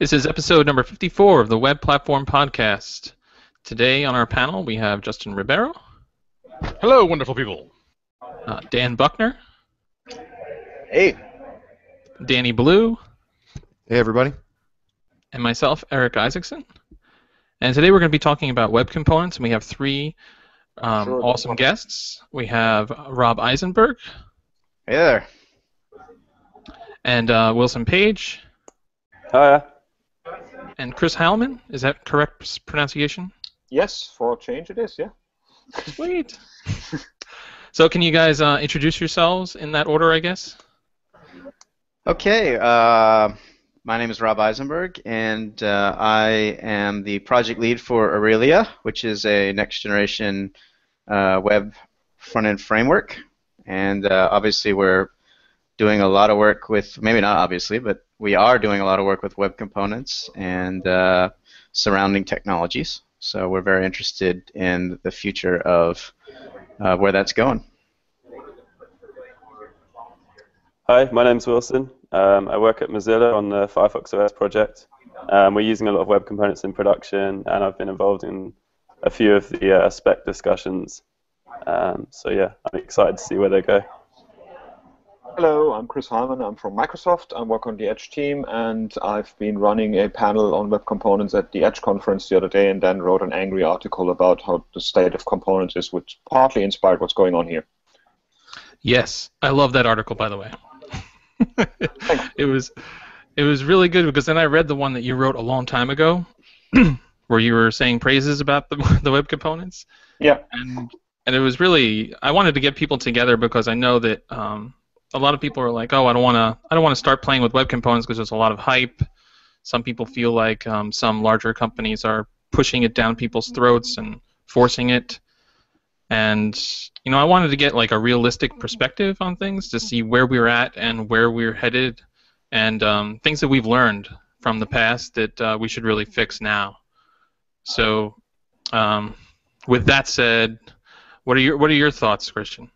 This is episode number 54 of the Web Platform Podcast. Today on our panel we have Justin Ribeiro. Hello, wonderful people. Dan Buckner. Hey. Danny Blue. Hey, everybody. And myself, Eric Isaacson. And today we're going to be talking about web components, and we have three awesome guests. We have Rob Eisenberg. Hey there. And Wilson Page. Hiya. And Chris Heilmann. Is that correct pronunciation? Yes, for a change it is, yeah. Sweet. So can you guys introduce yourselves in that order, I guess? Okay. My name is Rob Eisenberg, and I am the project lead for Aurelia, which is a next-generation web front-end framework. And obviously we're doing a lot of work with, maybe not obviously, but we are doing a lot of work with web components and surrounding technologies. So we're very interested in the future of where that's going. Hi, my name's Wilson. I work at Mozilla on the Firefox OS project. We're using a lot of web components in production, and I've been involved in a few of the spec discussions. So yeah, I'm excited to see where they go. Hello, I'm Chris Heilmann. I'm from Microsoft. I work on the Edge team, and I've been running a panel on web components at the Edge conference the other day, and then wrote an angry article about how the state of components is, which partly inspired what's going on here. Yes, I love that article, by the way. It was really good, because then I read the one that you wrote a long time ago, where you were saying praises about the web components. Yeah. And it was really, I wanted to get people together, because I know that a lot of people are like, oh, I don't want to start playing with web components because there's a lot of hype. Some people feel like some larger companies are pushing it down people's throats and forcing it. And you know, I wanted to get like a realistic perspective on things to see where we're at and where we're headed, and things that we've learned from the past that we should really fix now. So, with that said, what are your thoughts, Christian?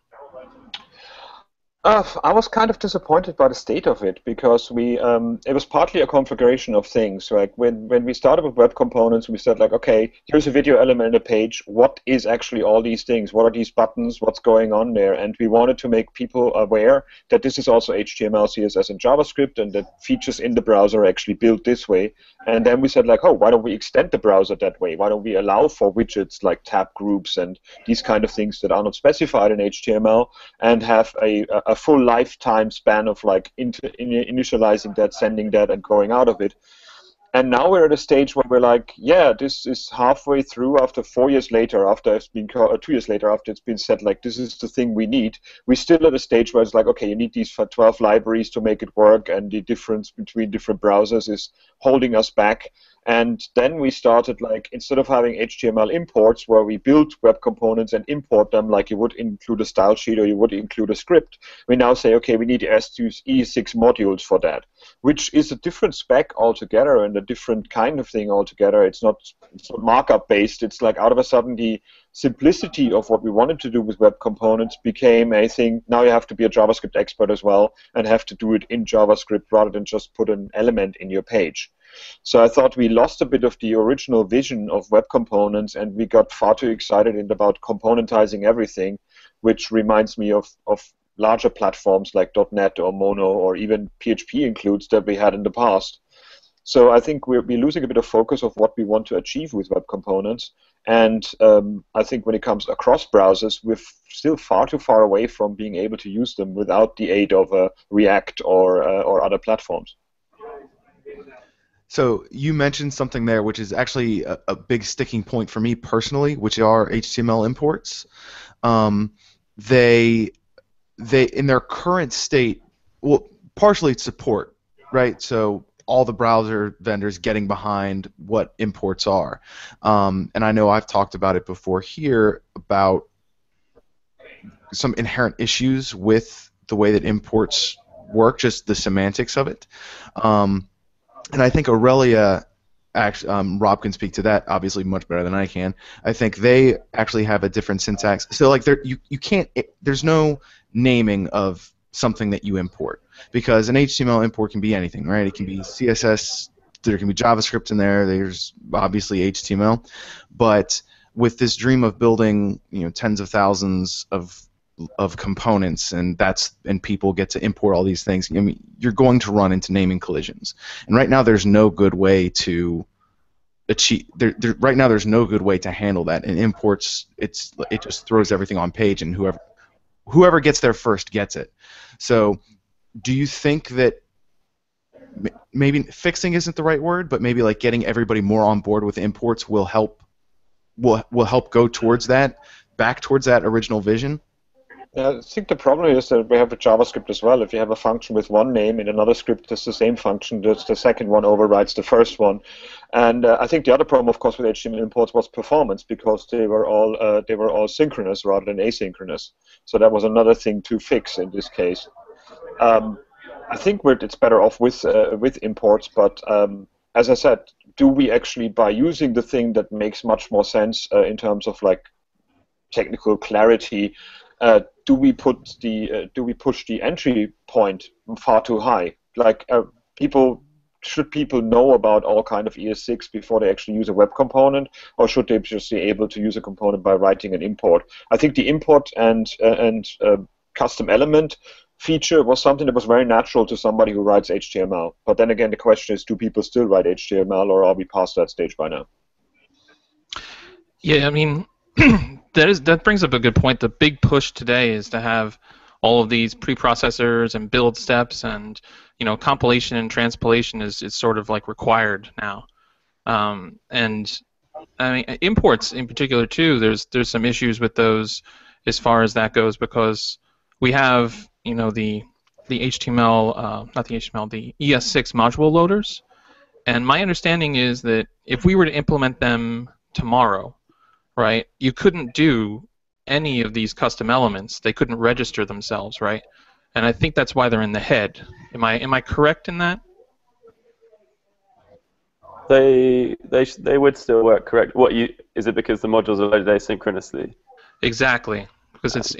I was kind of disappointed by the state of it, because we it was partly a configuration of things. Like when we started with web components, we said like, okay, here's a video element in a page. What is actually all these things? What are these buttons? What's going on there? And we wanted to make people aware that this is also HTML, CSS, and JavaScript, and that features in the browser are actually built this way. And then we said like, oh, why don't we extend the browser that way? Why don't we allow for widgets like tab groups and these kind of things that are not specified in HTML, and have a full lifetime span of like initializing that, sending that, and going out of it. And now we're at a stage where we're like, yeah, this is halfway through after 4 years later, after it's been 2 years later, after it's been said like, this is the thing we need. We're still at a stage where it's like, okay, you need these 12 libraries to make it work, and the difference between different browsers is holding us back. And then we started, like, instead of having HTML imports where we build web components and import them like you would include a style sheet or you would include a script, we now say, okay, we need ES6 modules for that, which is a different spec altogether and a different kind of thing altogether. It's not markup-based. It's like out of a sudden the simplicity of what we wanted to do with web components became a thing. Now you have to be a JavaScript expert as well and have to do it in JavaScript rather than just put an element in your page. So I thought we lost a bit of the original vision of web components, and we got far too excited about componentizing everything, which reminds me of larger platforms like .NET or Mono or even PHP includes that we had in the past. So I think we're losing a bit of focus of what we want to achieve with web components. And I think when it comes across browsers, we're still far too far away from being able to use them without the aid of React or other platforms. So you mentioned something there, which is actually a big sticking point for me personally, which are HTML imports. They in their current state, well, partially it's support, right? So all the browser vendors getting behind what imports are, and I know I've talked about it before here about some inherent issues with the way that imports work, just the semantics of it. And I think Aurelia, actually, Rob can speak to that obviously much better than I can. I think they actually have a different syntax. So like there's no naming of something that you import, because an HTML import can be anything, right? It can be CSS there can be JavaScript in there. There's obviously HTML, but with this dream of building, you know, tens of thousands of components, and people get to import all these things. I mean, you're going to run into naming collisions, and right now there's no good way to achieve. Right now there's no good way to handle that. And imports, it just throws everything on page, and whoever gets there first gets it. So, do you think that maybe fixing isn't the right word, but maybe like getting everybody more on board with imports will help? Will help go towards that, back towards that original vision? I think the problem is that we have a JavaScript as well. If you have a function with one name in another script that's the same function, just the second one overrides the first one. And I think the other problem, of course, with HTML imports was performance, because they were all synchronous rather than asynchronous. So that was another thing to fix in this case. I think it's better off with imports, but as I said, do we actually, by using the thing that makes much more sense in terms of like technical clarity, do we push the entry point far too high? Like should people know about all kind of ES6 before they actually use a web component, or should they just be able to use a component by writing an import? I think the import and custom element feature was something that was very natural to somebody who writes HTML. But then again, the question is, do people still write HTML, or are we past that stage by now? Yeah, I mean, that brings up a good point. The big push today is to have all of these preprocessors and build steps, and compilation and transpilation is sort of like required now. And I mean, imports in particular too. There's some issues with those as far as that goes, because we have the ES6 module loaders, and my understanding is that if we were to implement them tomorrow, right, you couldn't do any of these custom elements. They couldn't register themselves, right? And I think that's why they're in the head. Am I correct in that? They would still work, correct? Is it because the modules are loaded asynchronously? Exactly. Because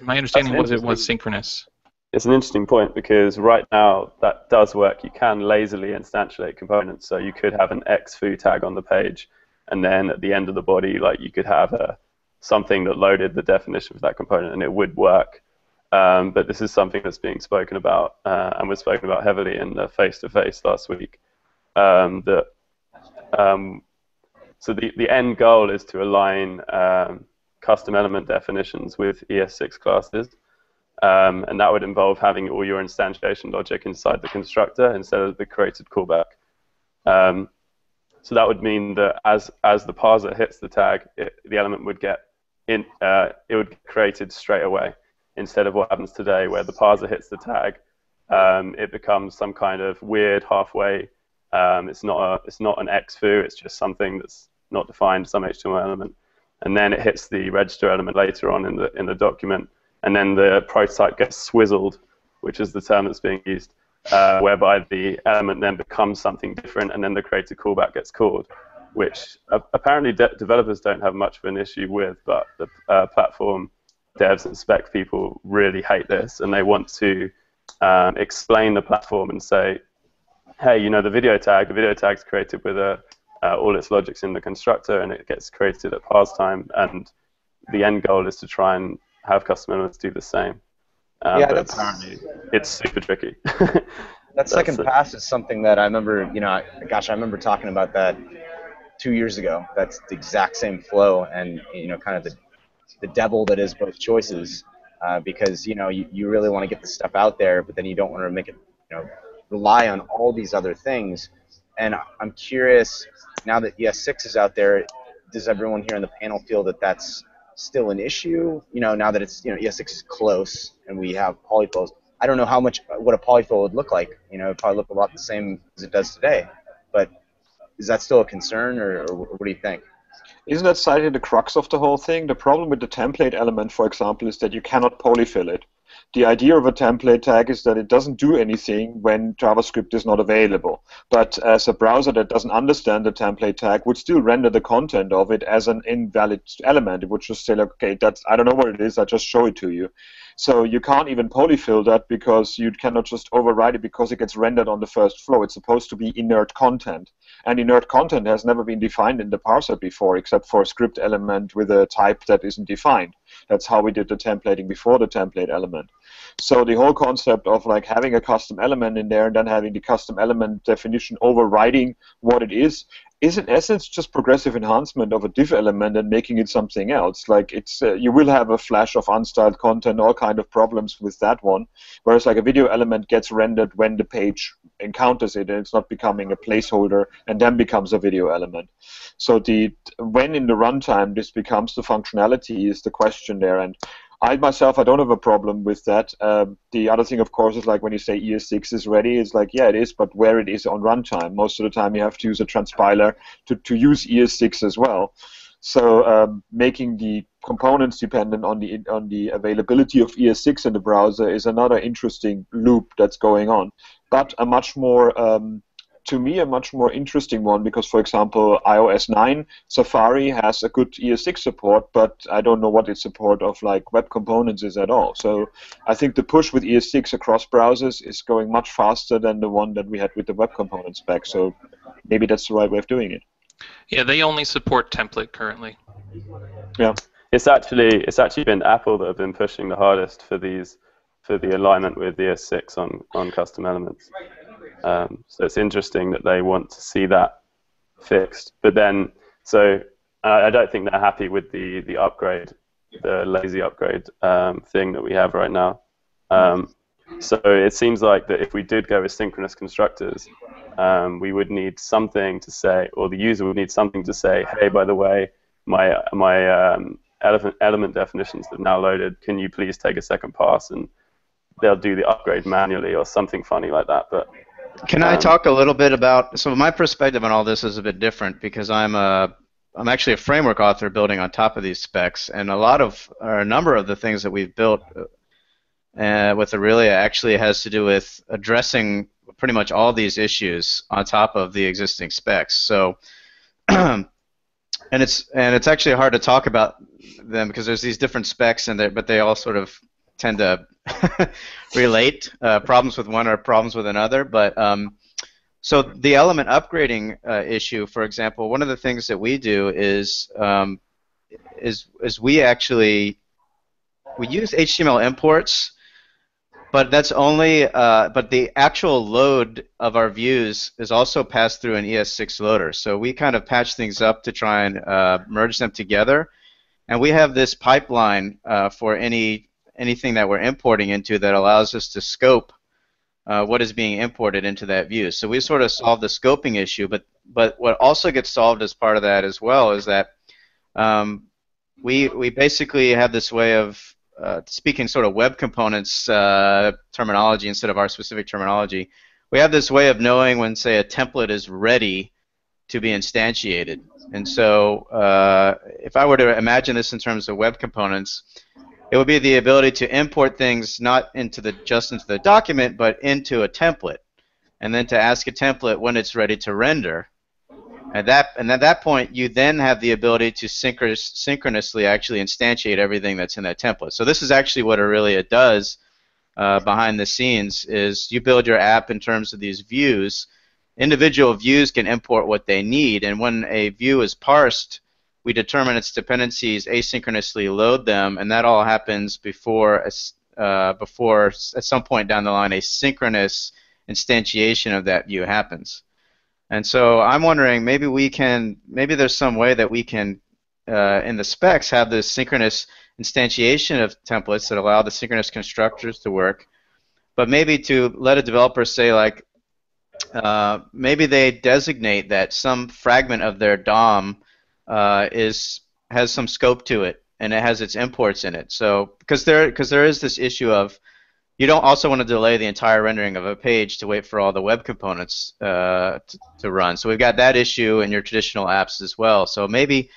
my understanding was it was synchronous. It's an interesting point, because right now that does work. You can lazily instantiate components, so you could have an XFOO tag on the page, and then at the end of the body, like, you could have something that loaded the definition for that component, and it would work. But this is something that's being spoken about and was spoken about heavily in the face-to-face last week. So the end goal is to align custom element definitions with ES6 classes, and that would involve having all your instantiation logic inside the constructor instead of the created callback. So that would mean that as the parser hits the tag, the element would get it would get created straight away, instead of what happens today, where the parser hits the tag, it becomes some kind of weird halfway. It's not an XFOO. It's just something that's not defined, some HTML element. And then it hits the register element later on in the document, and then the prototype gets swizzled, which is the term that's being used, whereby the element then becomes something different, and then the created callback gets called, which apparently developers don't have much of an issue with, but the platform devs and spec people really hate this, and they want to explain the platform and say, hey, the video tag's created with a all its logic's in the constructor, and it gets created at parse time, and the end goal is to try and have custom elements do the same. But apparently it's super tricky. That second pass is something that I remember, I remember talking about that 2 years ago. That's the exact same flow, and, kind of the devil that is both choices, because, you really want to get this stuff out there, but then you don't want to make it, rely on all these other things. And I'm curious, now that ES6 is out there, does everyone here on the panel feel that that's still an issue? Now that it's, ES6 is close and we have polyfills. I don't know what a polyfill would look like. It would probably look a lot the same as it does today. But is that still a concern, or what do you think? Isn't that slightly the crux of the whole thing? The problem with the template element, for example, is that you cannot polyfill it. The idea of a template tag is that it doesn't do anything when JavaScript is not available. But as a browser that doesn't understand the template tag would still render the content of it as an invalid element. It would just say, okay, I don't know what it is, I just show it to you. So you can't even polyfill that because you cannot just override it because it gets rendered on the first flow. It's supposed to be inert content. And inert content has never been defined in the parser before except for a script element with a type that isn't defined. That's how we did the templating before the template element. So the whole concept of like having a custom element in there and then having the custom element definition overriding what it is in essence just progressive enhancement of a div element and making it something else. Like it's you will have a flash of unstyled content, all kind of problems with that one. Whereas like a video element gets rendered when the page encounters it, and it's not becoming a placeholder and then becomes a video element. So when in the runtime this becomes the functionality is the question there. And I myself, I don't have a problem with that. The other thing, of course, is like when you say ES6 is ready, it's like, yeah, it is, but where it is on runtime. Most of the time you have to use a transpiler to use ES6 as well. So making the components dependent on the availability of ES6 in the browser is another interesting loop that's going on. But a much more... to me, a much more interesting one because, for example, iOS 9, Safari has a good ES6 support, but I don't know what its support of like Web Components is at all. So I think the push with ES6 across browsers is going much faster than the one that we had with the Web Components back. So maybe that's the right way of doing it. Yeah, they only support template currently. Yeah, it's actually been Apple that have been pushing the hardest for the alignment with ES6 on custom elements. So it's interesting that they want to see that fixed. But then, so I don't think they're happy with the upgrade, the lazy upgrade thing that we have right now. So it seems like that if we did go with synchronous constructors, we would need something to say, or the user would need something to say, hey, by the way, my element definitions have now loaded. Can you please take a second pass? And they'll do the upgrade manually or something funny like that. But can I talk a little bit about, so my perspective on all this is a bit different because I'm actually a framework author building on top of these specs, and a number of the things that we've built with Aurelia actually has to do with addressing pretty much all these issues on top of the existing specs. So and it's actually hard to talk about them because there's these different specs in there, but they all sort of tend to relate. Problems with one are problems with another. But so the element upgrading issue, for example, one of the things that we do is we use HTML imports, but that's only but the actual load of our views is also passed through an ES6 loader. So we kind of patch things up to try and merge them together, and we have this pipeline for anything that we're importing into that allows us to scope what is being imported into that view. So we sort of solve the scoping issue, but what also gets solved as part of that as well is that we basically have this way of speaking sort of Web Components terminology instead of our specific terminology. We have this way of knowing when, say, a template is ready to be instantiated. And so if I were to imagine this in terms of Web Components, it would be the ability to import things not just into the document, but into a template, and then to ask a template when it's ready to render. At that point, you then have the ability to synchronously actually instantiate everything that's in that template. So this is actually what Aurelia does behind the scenes: is you build your app in terms of these views. Individual views can import what they need, and when a view is parsed, we determine its dependencies, asynchronously load them, and that all happens before at some point down the line a synchronous instantiation of that view happens. And so I'm wondering, maybe there's some way that we can, in the specs, have this synchronous instantiation of templates that allow the synchronous constructors to work, but maybe to let a developer say, like, maybe they designate that some fragment of their DOM has some scope to it, and it has its imports in it. So because there is this issue of you don't also want to delay the entire rendering of a page to wait for all the web components to run. So we've got that issue in your traditional apps as well. So maybe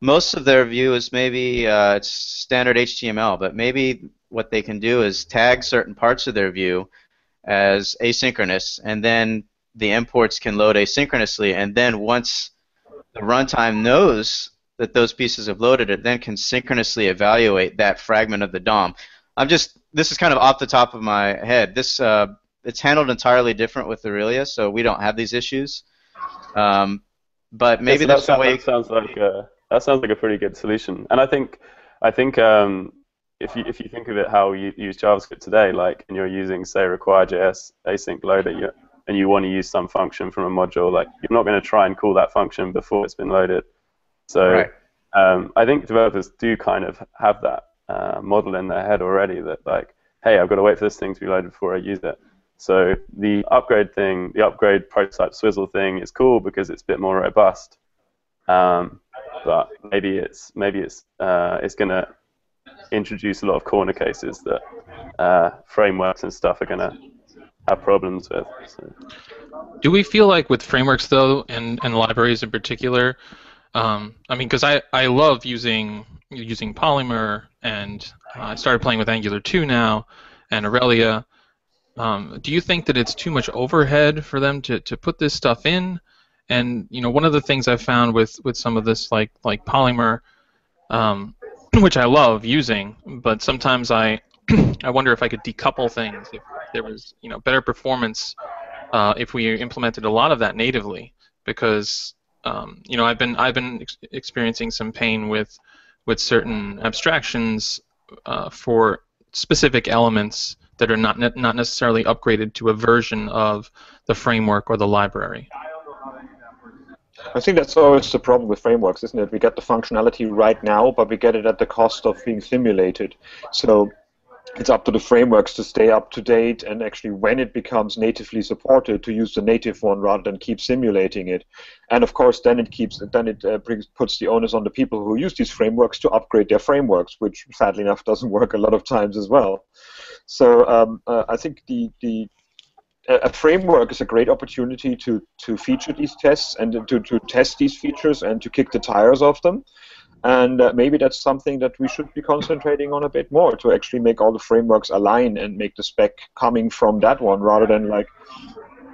most of their view is it's standard HTML, but maybe what they can do is tag certain parts of their view as asynchronous, and then the imports can load asynchronously, and then once the runtime knows that those pieces have loaded, it then can synchronously evaluate that fragment of the DOM. I'm just, this is kind of off the top of my head. This it's handled entirely different with Aurelia, so we don't have these issues. But maybe yes, so that's the way. That sounds like a pretty good solution. And I think if you think of it how you use JavaScript today, like, and you're using say RequireJS async loader, and you want to use some function from a module, like you're not going to try and call that function before it's been loaded. So right. I think developers do kind of have that model in their head already that like, hey, I've got to wait for this thing to be loaded before I use it. So the upgrade thing, the upgrade prototype swizzle thing is cool because it's a bit more robust. But maybe it's going to introduce a lot of corner cases that frameworks and stuff are going to have problems with. So. Do we feel like with frameworks though, and libraries in particular? I mean, because I love using Polymer, and I started playing with Angular 2 now, and Aurelia. Do you think that it's too much overhead for them to put this stuff in? And you know, one of the things I've found with some of this, like Polymer, which I love using, but sometimes I wonder if I could decouple things, if there was, you know, better performance if we implemented a lot of that natively, because you know, I've been experiencing some pain with certain abstractions for specific elements that are not necessarily upgraded to a version of the framework or the library. I think that's always the problem with frameworks, isn't it? We get the functionality right now, but we get it at the cost of being simulated. So it's up to the frameworks to stay up to date, and actually when it becomes natively supported to use the native one rather than keep simulating it. And of course then it puts the onus on the people who use these frameworks to upgrade their frameworks, which sadly enough doesn't work a lot of times as well. So I think a framework is a great opportunity to feature these tests and to test these features and to kick the tires off them. And maybe that's something that we should be concentrating on a bit more, to actually make all the frameworks align and make the spec coming from that one rather than like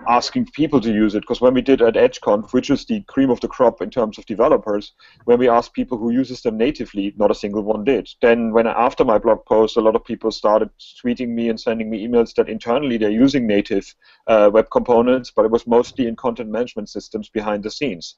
asking people to use it. Because when we did at EdgeConf, which is the cream of the crop in terms of developers, when we asked people who uses them natively, not a single one did. Then when after my blog post, a lot of people started tweeting me and sending me emails that internally they're using native web components, but it was mostly in content management systems behind the scenes.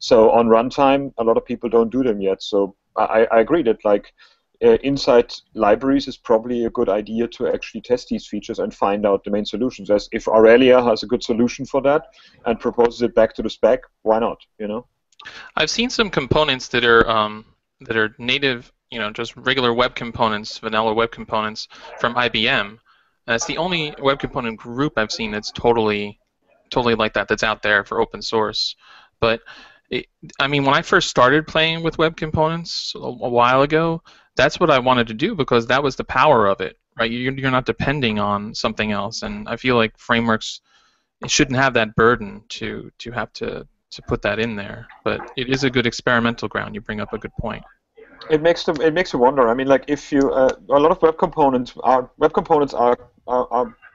So on runtime, a lot of people don't do them yet. So I agree that like inside libraries is probably a good idea to actually test these features and find out the main solutions. As if Aurelia has a good solution for that and proposes it back to the spec, why not? You know, I've seen some components that are native, you know, just regular web components, vanilla web components from IBM. That's the only web component group I've seen that's totally like that. That's out there for open source. But, I mean, when I first started playing with web components a while ago, that's what I wanted to do because that was the power of it, right? You're not depending on something else, and I feel like frameworks shouldn't have that burden to have to put that in there. But it is a good experimental ground. You bring up a good point. It makes you wonder. I mean, like if you a lot of web components are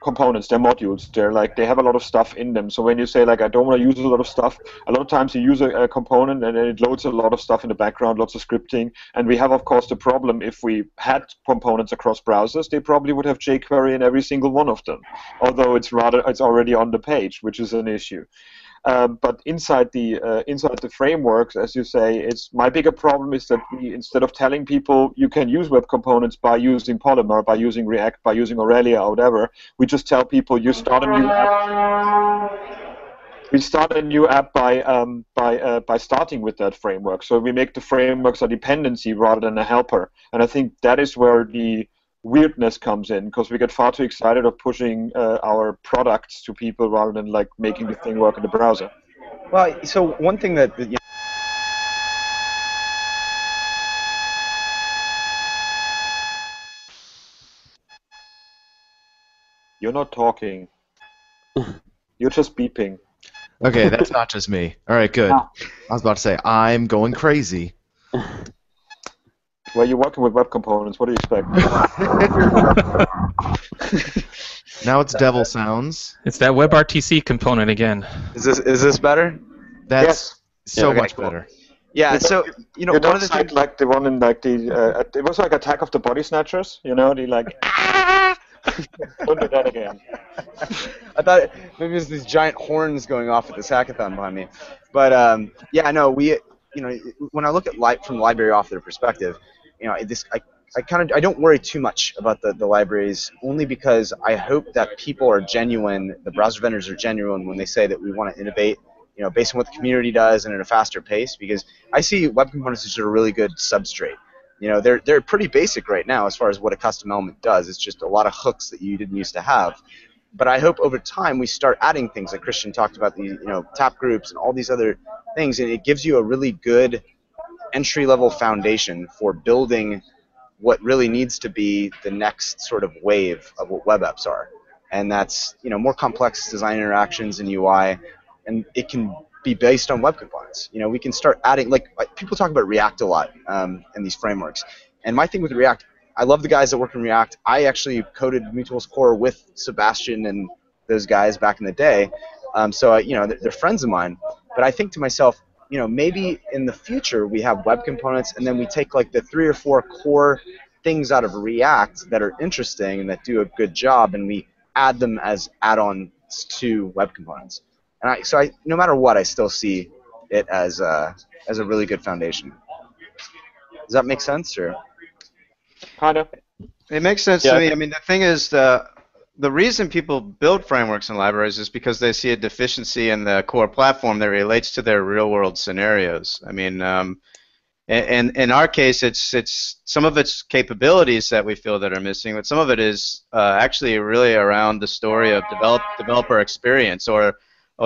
components, they're modules, they're like, they have a lot of stuff in them. So when you say like, I don't want to use a lot of stuff, a lot of times you use a component and then it loads a lot of stuff in the background, lots of scripting. And we have, of course, the problem, if we had components across browsers, they probably would have jQuery in every single one of them, although it's already on the page, which is an issue. But inside the frameworks, as you say, it's my bigger problem is that we, instead of telling people you can use web components by using Polymer, by using React, by using Aurelia or whatever, we just tell people you start a new app. We start a new app by starting with that framework. So we make the frameworks a dependency rather than a helper, and I think that is where the weirdness comes in, because we get far too excited of pushing our products to people rather than like making the thing work in the browser. Well, so one thing that you know, you're not talking. You're just beeping. Okay, that's not just me. All right, good. Ah. I was about to say I'm going crazy. Well, you're working with web components. What do you expect? Now it's devil sounds. It's that WebRTC component again. Is this better? That's yes. So yeah, okay, much cool. Better. Yeah, so you know, you don't cite like the one in like the it was like Attack of the Body Snatchers, you know, the like. Don't do that again. I thought maybe it was these giant horns going off at this hackathon behind me, but yeah, no, you know, when I look at from the library author perspective, you know, I don't worry too much about the libraries, only because I hope that people are genuine, the browser vendors are genuine when they say that we want to innovate, you know, based on what the community does and at a faster pace. Because I see web components as a really good substrate. You know, they're pretty basic right now as far as what a custom element does. It's just a lot of hooks that you didn't used to have. But I hope over time we start adding things like Christian talked about, the tap groups and all these other things, and it gives you a really good entry-level foundation for building what really needs to be the next sort of wave of what web apps are. And that's, you know, more complex design interactions and UI, and it can be based on web components. You know, we can start adding, like people talk about React a lot in these frameworks. And my thing with React, I love the guys that work in React. I actually coded MuleTools Core with Sebastian and those guys back in the day. So, you know, they're friends of mine. But I think to myself, you know, maybe in the future we have web components, and then we take like the 3 or 4 core things out of React that are interesting and that do a good job, and we add them as add-ons to web components. And so no matter what, I still see it as a really good foundation. Does that make sense, or? Kind of. It makes sense to me. I mean, the thing is, the reason people build frameworks and libraries is because they see a deficiency in the core platform that relates to their real-world scenarios. I mean, and in our case, it's some of its capabilities that we feel that are missing, but some of it is actually really around the story of developer experience, or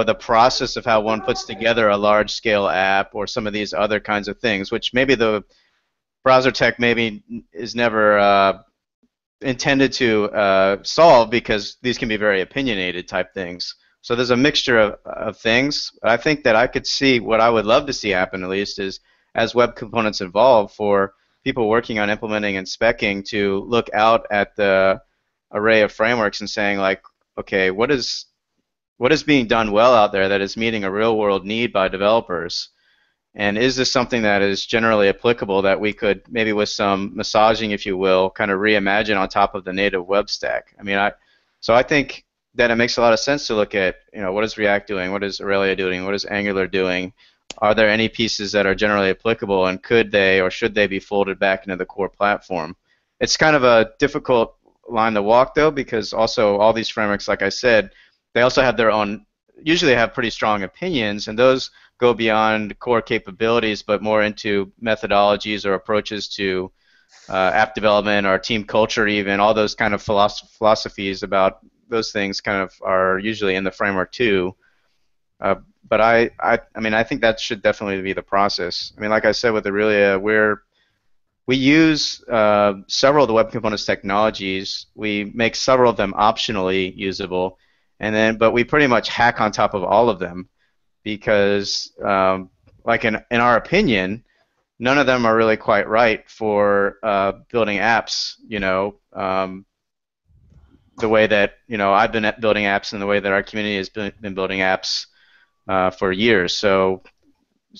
the process of how one puts together a large-scale app, or some of these other kinds of things, which maybe the browser tech maybe is never intended to solve, because these can be very opinionated type things. So there's a mixture of things. I think that I could see what I would love to see happen, at least, is as web components evolve, for people working on implementing and speccing to look out at the array of frameworks and saying, like, okay, what is being done well out there that is meeting a real-world need by developers? And is this something that is generally applicable that we could, maybe with some massaging, if you will, kind of reimagine on top of the native web stack? I mean, so I think that it makes a lot of sense to look at, you know, what is React doing? What is Aurelia doing? What is Angular doing? Are there any pieces that are generally applicable, and could they or should they be folded back into the core platform? It's kind of a difficult line to walk, though, because also all these frameworks, like I said, they also have their own, usually have pretty strong opinions, and those go beyond core capabilities but more into methodologies or approaches to app development or team culture, even all those kind of philosophies about those things kind of are usually in the framework too. But I mean, I think that should definitely be the process. I mean, like I said with Aurelia, we use several of the Web Components technologies. We make several of them optionally usable, but we pretty much hack on top of all of them, because like in our opinion, none of them are really quite right for building apps, you know, the way that, you know, I've been building apps and the way that our community has been building apps for years. So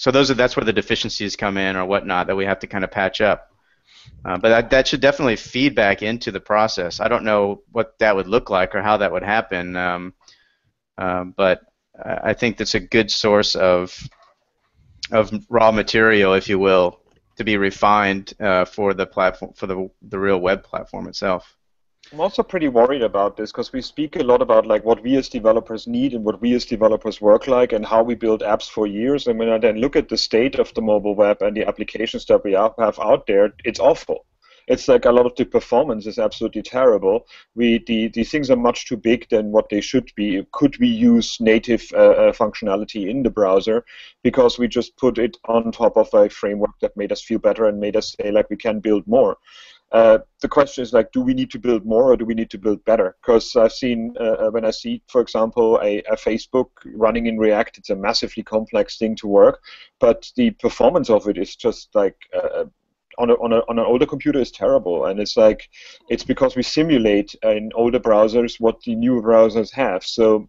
that's where the deficiencies come in or whatnot that we have to kind of patch up. But that should definitely feed back into the process. I don't know what that would look like or how that would happen, but I think that's a good source of raw material, if you will, to be refined for the platform, for the real web platform itself. I'm also pretty worried about this, because we speak a lot about like what we as developers need and what we as developers work like and how we build apps for years. And when I then look at the state of the mobile web and the applications that we have out there, it's awful. It's like a lot of the performance is absolutely terrible. These things are much too big than what they should be. Could we use native functionality in the browser, because we just put it on top of a framework that made us feel better and made us say like we can build more? The question is like, do we need to build more or do we need to build better? Because I've seen when I see, for example, a Facebook running in React, it's a massively complex thing to work, but the performance of it is just like on an older computer is terrible, and it's like it's because we simulate in older browsers what the newer browsers have. So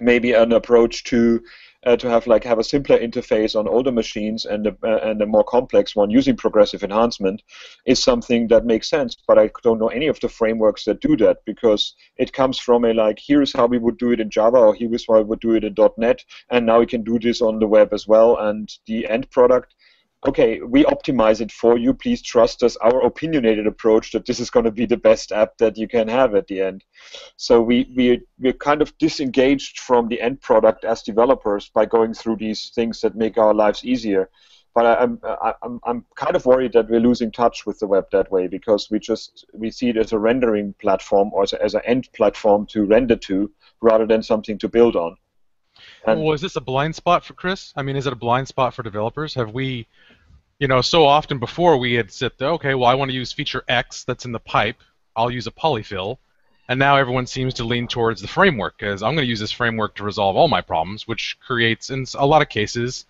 maybe an approach to to have a simpler interface on older machines and a more complex one using progressive enhancement is something that makes sense. But I don't know any of the frameworks that do that, because it comes from a here's how we would do it in Java, or here's how we would do it in .NET, and now we can do this on the web as well. And the end product, okay, we optimize it for you. Please trust us, our opinionated approach that this is going to be the best app that you can have at the end. So we're kind of disengaged from the end product as developers by going through these things that make our lives easier. But I'm kind of worried that we're losing touch with the web that way, because we see it as a rendering platform, or as an end platform to render to, rather than something to build on. Well, is this a blind spot for Chris? I mean, is it a blind spot for developers? Have we, you know, so often before we had said, okay, well, I want to use feature X that's in the pipe. I'll use a polyfill. And now everyone seems to lean towards the framework, because I'm going to use this framework to resolve all my problems, which creates, in a lot of cases,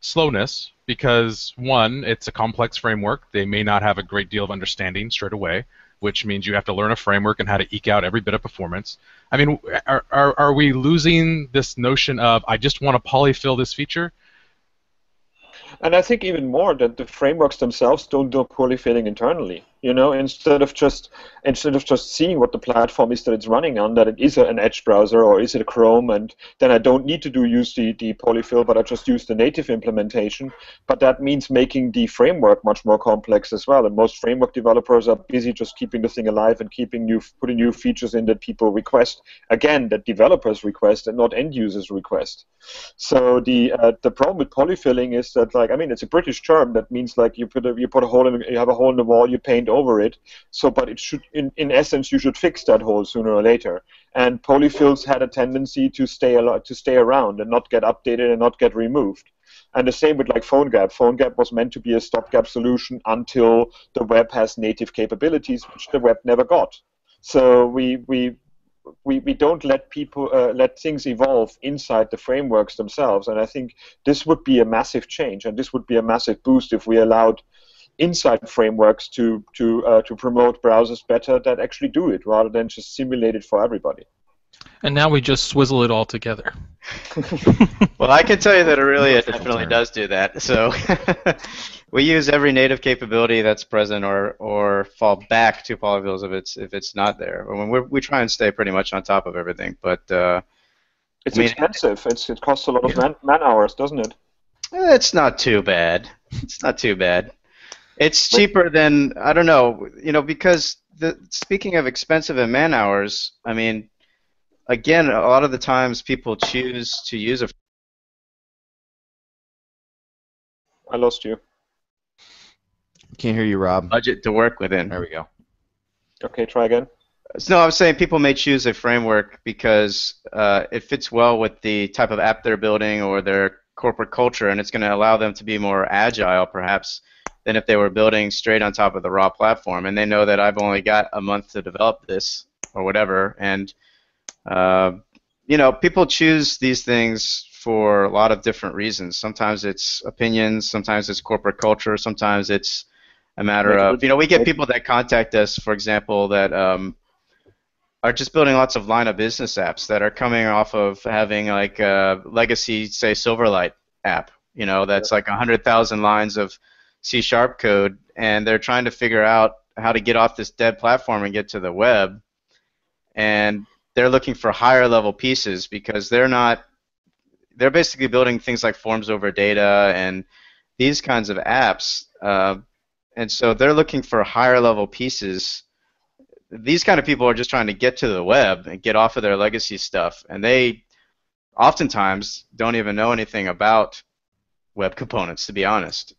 slowness, because, one, it's a complex framework. They may not have a great deal of understanding straight away, which means you have to learn a framework and how to eke out every bit of performance. I mean, are we losing this notion of, I just want to polyfill this feature? And I think even more that the frameworks themselves don't do polyfilling internally. You know, instead of just seeing what the platform is that it's running on, that it is an Edge browser or is it a Chrome, and then I don't need to use the polyfill, but I just use the native implementation. But that means making the framework much more complex as well. And most framework developers are busy just keeping the thing alive and putting new features in that people request. Again, that developers request and not end users request. So the problem with polyfilling is that, I mean, it's a British term that means you put a hole in, you have a hole in the wall, you paint over it. So, but it should, in essence, you should fix that hole sooner or later. And polyfills had a tendency to stay around and not get updated and not get removed. And the same with PhoneGap. PhoneGap was meant to be a stopgap solution until the web has native capabilities, which the web never got. So we don't let people let things evolve inside the frameworks themselves. And I think this would be a massive change, and this would be a massive boost if we allowed inside frameworks to promote browsers better that actually do it, rather than just simulate it for everybody. And now we just swizzle it all together. Well, I can tell you that Aurelia definitely does do that. So we use every native capability that's present, or fall back to polyfills if it's not there. When we try and stay pretty much on top of everything, but it's expensive. It costs a lot of man hours, doesn't it? It's not too bad. It's not too bad. It's cheaper than, I don't know, you know, because speaking of expensive and man hours, I mean, again, a lot of the times people choose to use a... I lost you. Can't hear you, Rob. Budget to work within. There we go. Okay, try again. No, I was saying people may choose a framework because it fits well with the type of app they're building or their corporate culture, and it's going to allow them to be more agile, perhaps, than if they were building straight on top of the raw platform. And they know that I've only got a month to develop this or whatever. And, you know, people choose these things for a lot of different reasons. Sometimes it's opinions. Sometimes it's corporate culture. Sometimes it's a matter of, you know, we get people that contact us, for example, that are just building lots of line of business apps that are coming off of having like a legacy, say, Silverlight app, you know, that's like 100,000 lines of C# code, and they're trying to figure out how to get off this dead platform and get to the web, and they're looking for higher level pieces because they're basically building things like forms over data and these kinds of apps, and so they're looking for higher level pieces. These kind of people are just trying to get to the web and get off of their legacy stuff, and they oftentimes don't even know anything about Web Components, to be honest.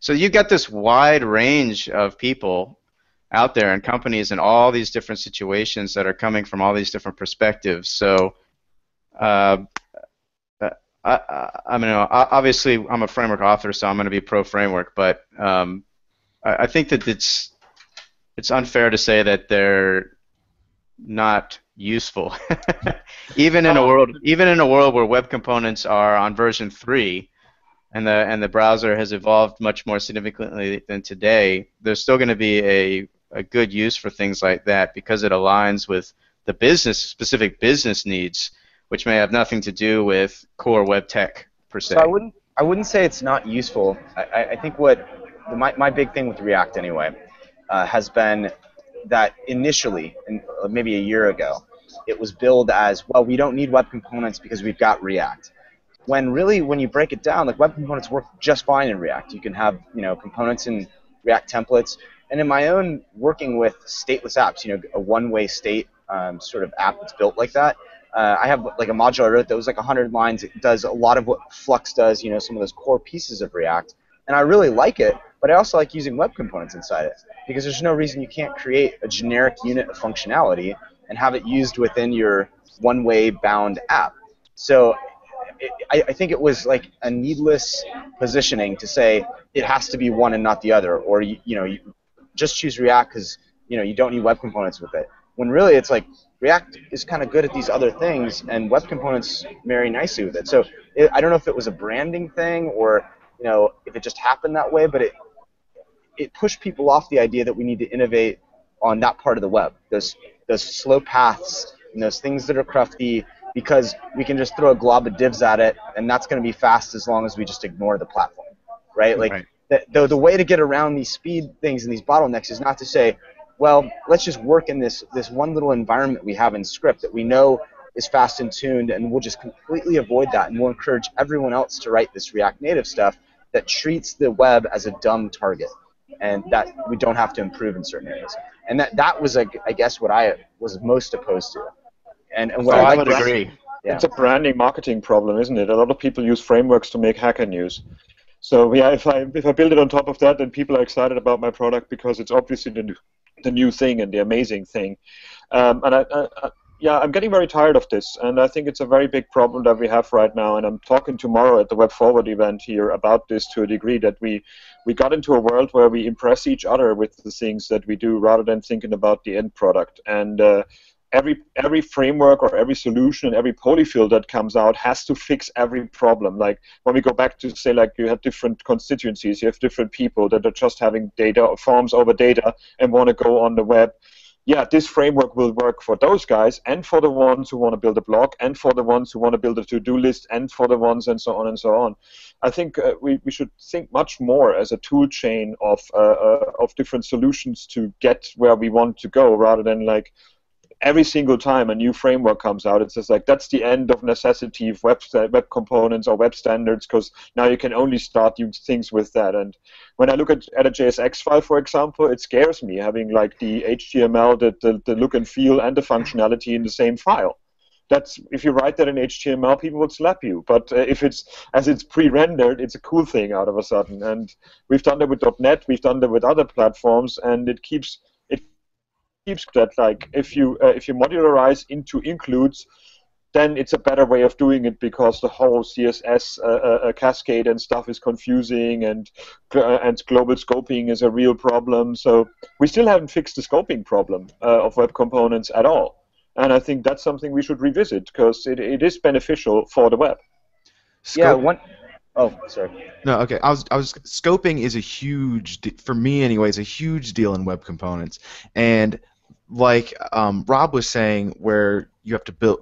So you've got this wide range of people out there and companies in all these different situations that are coming from all these different perspectives. So I mean, obviously I'm a framework author, so I'm going to be pro-framework, but I think that it's unfair to say that they're not useful. even in a world where Web Components are on version 3, and the browser has evolved much more significantly than today, there's still going to be a good use for things like that because it aligns with the business, specific business needs which may have nothing to do with core web tech per se. So I wouldn't say it's not useful. I think what my big thing with React anyway has been that initially, and maybe a year ago, it was billed as, well, we don't need web components because we've got React. When really, when you break it down, like web components work just fine in React. You can have, you know, components in React templates. And in my own working with stateless apps, you know, a one-way state sort of app that's built like that, I have like a module I wrote that was like 100 lines. It does a lot of what Flux does, you know, some of those core pieces of React. And I really like it, but I also like using web components inside it because there's no reason you can't create a generic unit of functionality and have it used within your one-way bound app. So I think it was like a needless positioning to say it has to be one and not the other, or you just choose React because you don't need web components with it. When really it's like React is kind of good at these other things, and web components marry nicely with it. So I don't know if it was a branding thing or if it just happened that way, but it pushed people off the idea that we need to innovate on that part of the web, those slow paths and those things that are crufty, because we can just throw a glob of divs at it, and that's going to be fast as long as we just ignore the platform, right? Like, the way to get around these speed things and these bottlenecks is not to say, well, let's just work in this one little environment we have in script that we know is fast and tuned, and we'll just completely avoid that, and we'll encourage everyone else to write this React Native stuff that treats the web as a dumb target, and that we don't have to improve in certain areas. And that was, I guess, what I was most opposed to. And what I would agree. Yeah. It's a branding marketing problem, isn't it? A lot of people use frameworks to make Hacker News. So yeah, if I build it on top of that, then people are excited about my product because it's obviously the new thing and the amazing thing. I'm getting very tired of this, and I think it's a very big problem that we have right now. And I'm talking tomorrow at the Web Forward event here about this to a degree, that we got into a world where we impress each other with the things that we do rather than thinking about the end product. And every framework or every solution and every polyfill that comes out has to fix every problem. Like when we go back to say, like, you have different constituencies, you have different people that are just having data or forms over data and want to go on the web. Yeah, this framework will work for those guys and for the ones who want to build a blog and for the ones who want to build a to-do list and for the ones and so on and so on. I think we should think much more as a tool chain of different solutions to get where we want to go, rather than like every single time a new framework comes out, it's just like, that's the end of necessity of web components or web standards, because now you can only start new things with that. And when I look at a JSX file, for example, it scares me having like the HTML, the look and feel, and the functionality in the same file. That's, if you write that in HTML, people would slap you. But if it's as it's pre-rendered, it's a cool thing out of a sudden. And we've done that with .NET, we've done that with other platforms, and it keeps. That, like, if you modularize into includes, then it's a better way of doing it, because the whole CSS cascade and stuff is confusing, and global scoping is a real problem. So we still haven't fixed the scoping problem of web components at all, and I think that's something we should revisit, because it is beneficial for the web. Yeah. Oh, sorry. No, okay. Scoping is a huge, for me anyways, a huge deal in web components, and like Rob was saying, where you have to build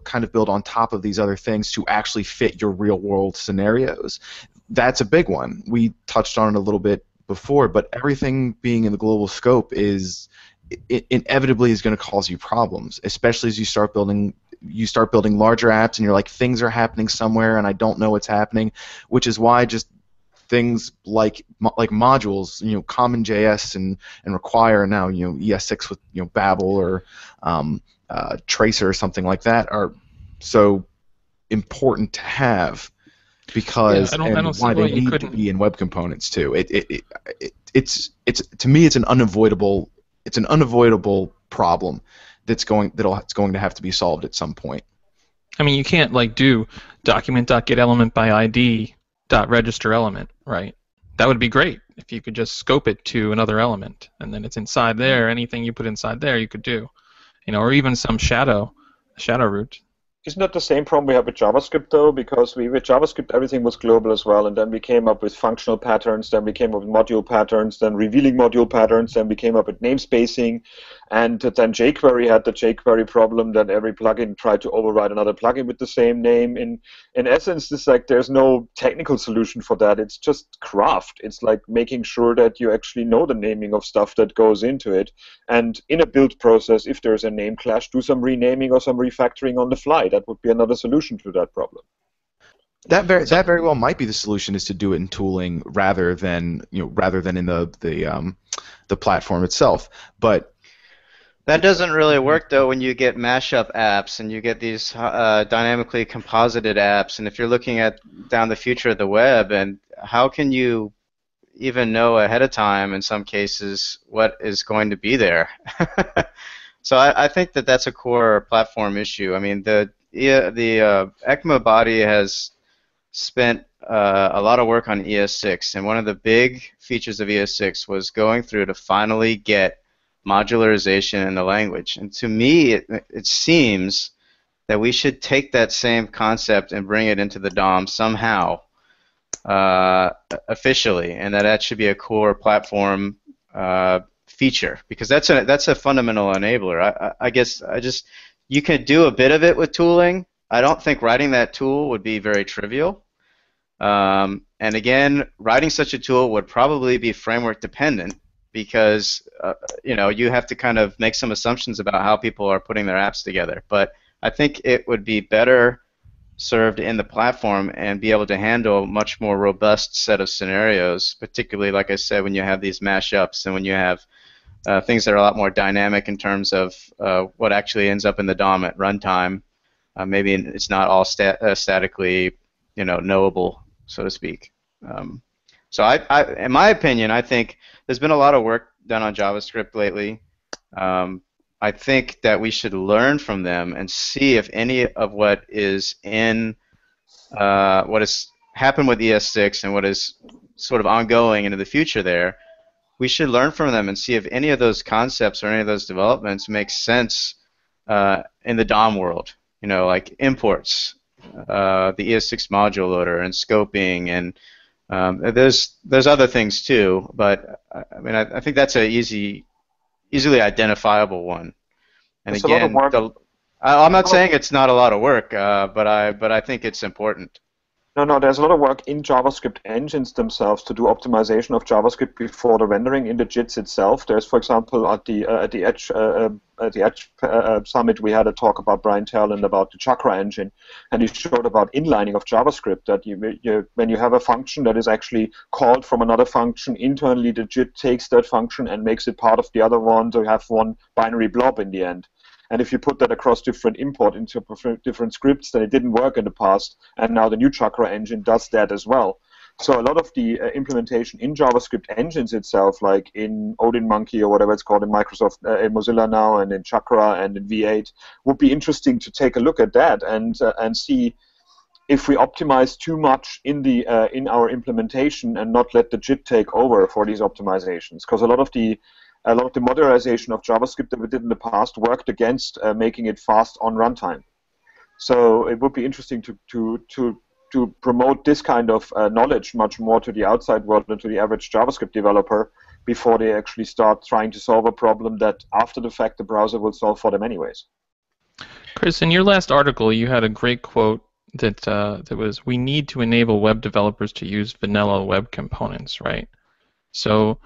on top of these other things to actually fit your real-world scenarios. That's a big one. We touched on it a little bit before, but everything being in the global scope inevitably is going to cause you problems, especially as you start building larger apps, and you're like, things are happening somewhere, and I don't know what's happening, which is why just things like modules, CommonJS and Require, and now ES6 with Babel or Tracer or something like that, are so important to have, because and why they need to be in web components too. It's to me, it's an unavoidable problem that's going to have to be solved at some point. I mean, you can't like do document.getElementById.registerElement, right? That would be great if you could just scope it to another element, and then it's inside there. Anything you put inside there, you could do, or even some shadow root. Isn't that the same problem we have with JavaScript, though? Because with JavaScript, everything was global as well, and then we came up with functional patterns, then we came up with module patterns, then revealing module patterns, then we came up with namespacing, and then jQuery had the jQuery problem that every plugin tried to override another plugin with the same name. In essence, it's like there's no technical solution for that. It's just craft. It's like making sure that you actually know the naming of stuff that goes into it. And in a build process, if there's a name clash, do some renaming or some refactoring on the fly. That would be another solution to that problem. That very well might be the solution, is to do it in tooling rather than in the platform itself. But that doesn't really work, though, when you get mashup apps and you get these dynamically composited apps. And if you're looking at down the future of the web, and how can you even know ahead of time in some cases what is going to be there? So I think that that's a core platform issue. I mean, the ECMA body has spent a lot of work on ES6, and one of the big features of ES6 was going through to finally get modularization in the language. And to me, it seems that we should take that same concept and bring it into the DOM somehow, officially, and that should be a core platform feature, because that's a fundamental enabler. I guess I just, you can do a bit of it with tooling. I don't think writing that tool would be very trivial. And again, writing such a tool would probably be framework dependent, because you have to kind of make some assumptions about how people are putting their apps together. But I think it would be better served in the platform and be able to handle a much more robust set of scenarios, particularly, like I said, when you have these mashups and when you have things that are a lot more dynamic in terms of what actually ends up in the DOM at runtime. Maybe it's not all statically, knowable, so to speak. So in my opinion, I think there's been a lot of work done on JavaScript lately. I think that we should learn from them and see if any of what is in what has happened with ES6 and what is sort of ongoing into the future there, we should learn from them and see if any of those concepts or any of those developments make sense in the DOM world. Like imports, the ES6 module loader, and scoping, and there's other things too. But I mean, I think that's an easily identifiable one. And it's again, I'm not saying it's not a lot of work, but I think it's important. No, there's a lot of work in JavaScript engines themselves to do optimization of JavaScript before the rendering in the JITs itself. There's, for example, at the Edge Summit, we had a talk about Brian Talland about the Chakra engine, and he showed about inlining of JavaScript, that when you have a function that is actually called from another function, internally the JIT takes that function and makes it part of the other one, so you have one binary blob in the end. And if you put that across different import into different scripts, then it didn't work in the past. And now the new Chakra engine does that as well. So a lot of the implementation in JavaScript engines itself, like in Odin Monkey or whatever it's called in Microsoft, in Mozilla now, and in Chakra and in V8, would be interesting to take a look at that and see if we optimize too much in our implementation and not let the JIT take over for these optimizations. Because a lot of the modularization of JavaScript that we did in the past worked against making it fast on runtime. So it would be interesting to promote this kind of knowledge much more to the outside world than to the average JavaScript developer before they actually start trying to solve a problem that after the fact the browser will solve for them anyways. Chris, in your last article, you had a great quote that was, "We need to enable web developers to use vanilla web components," right? So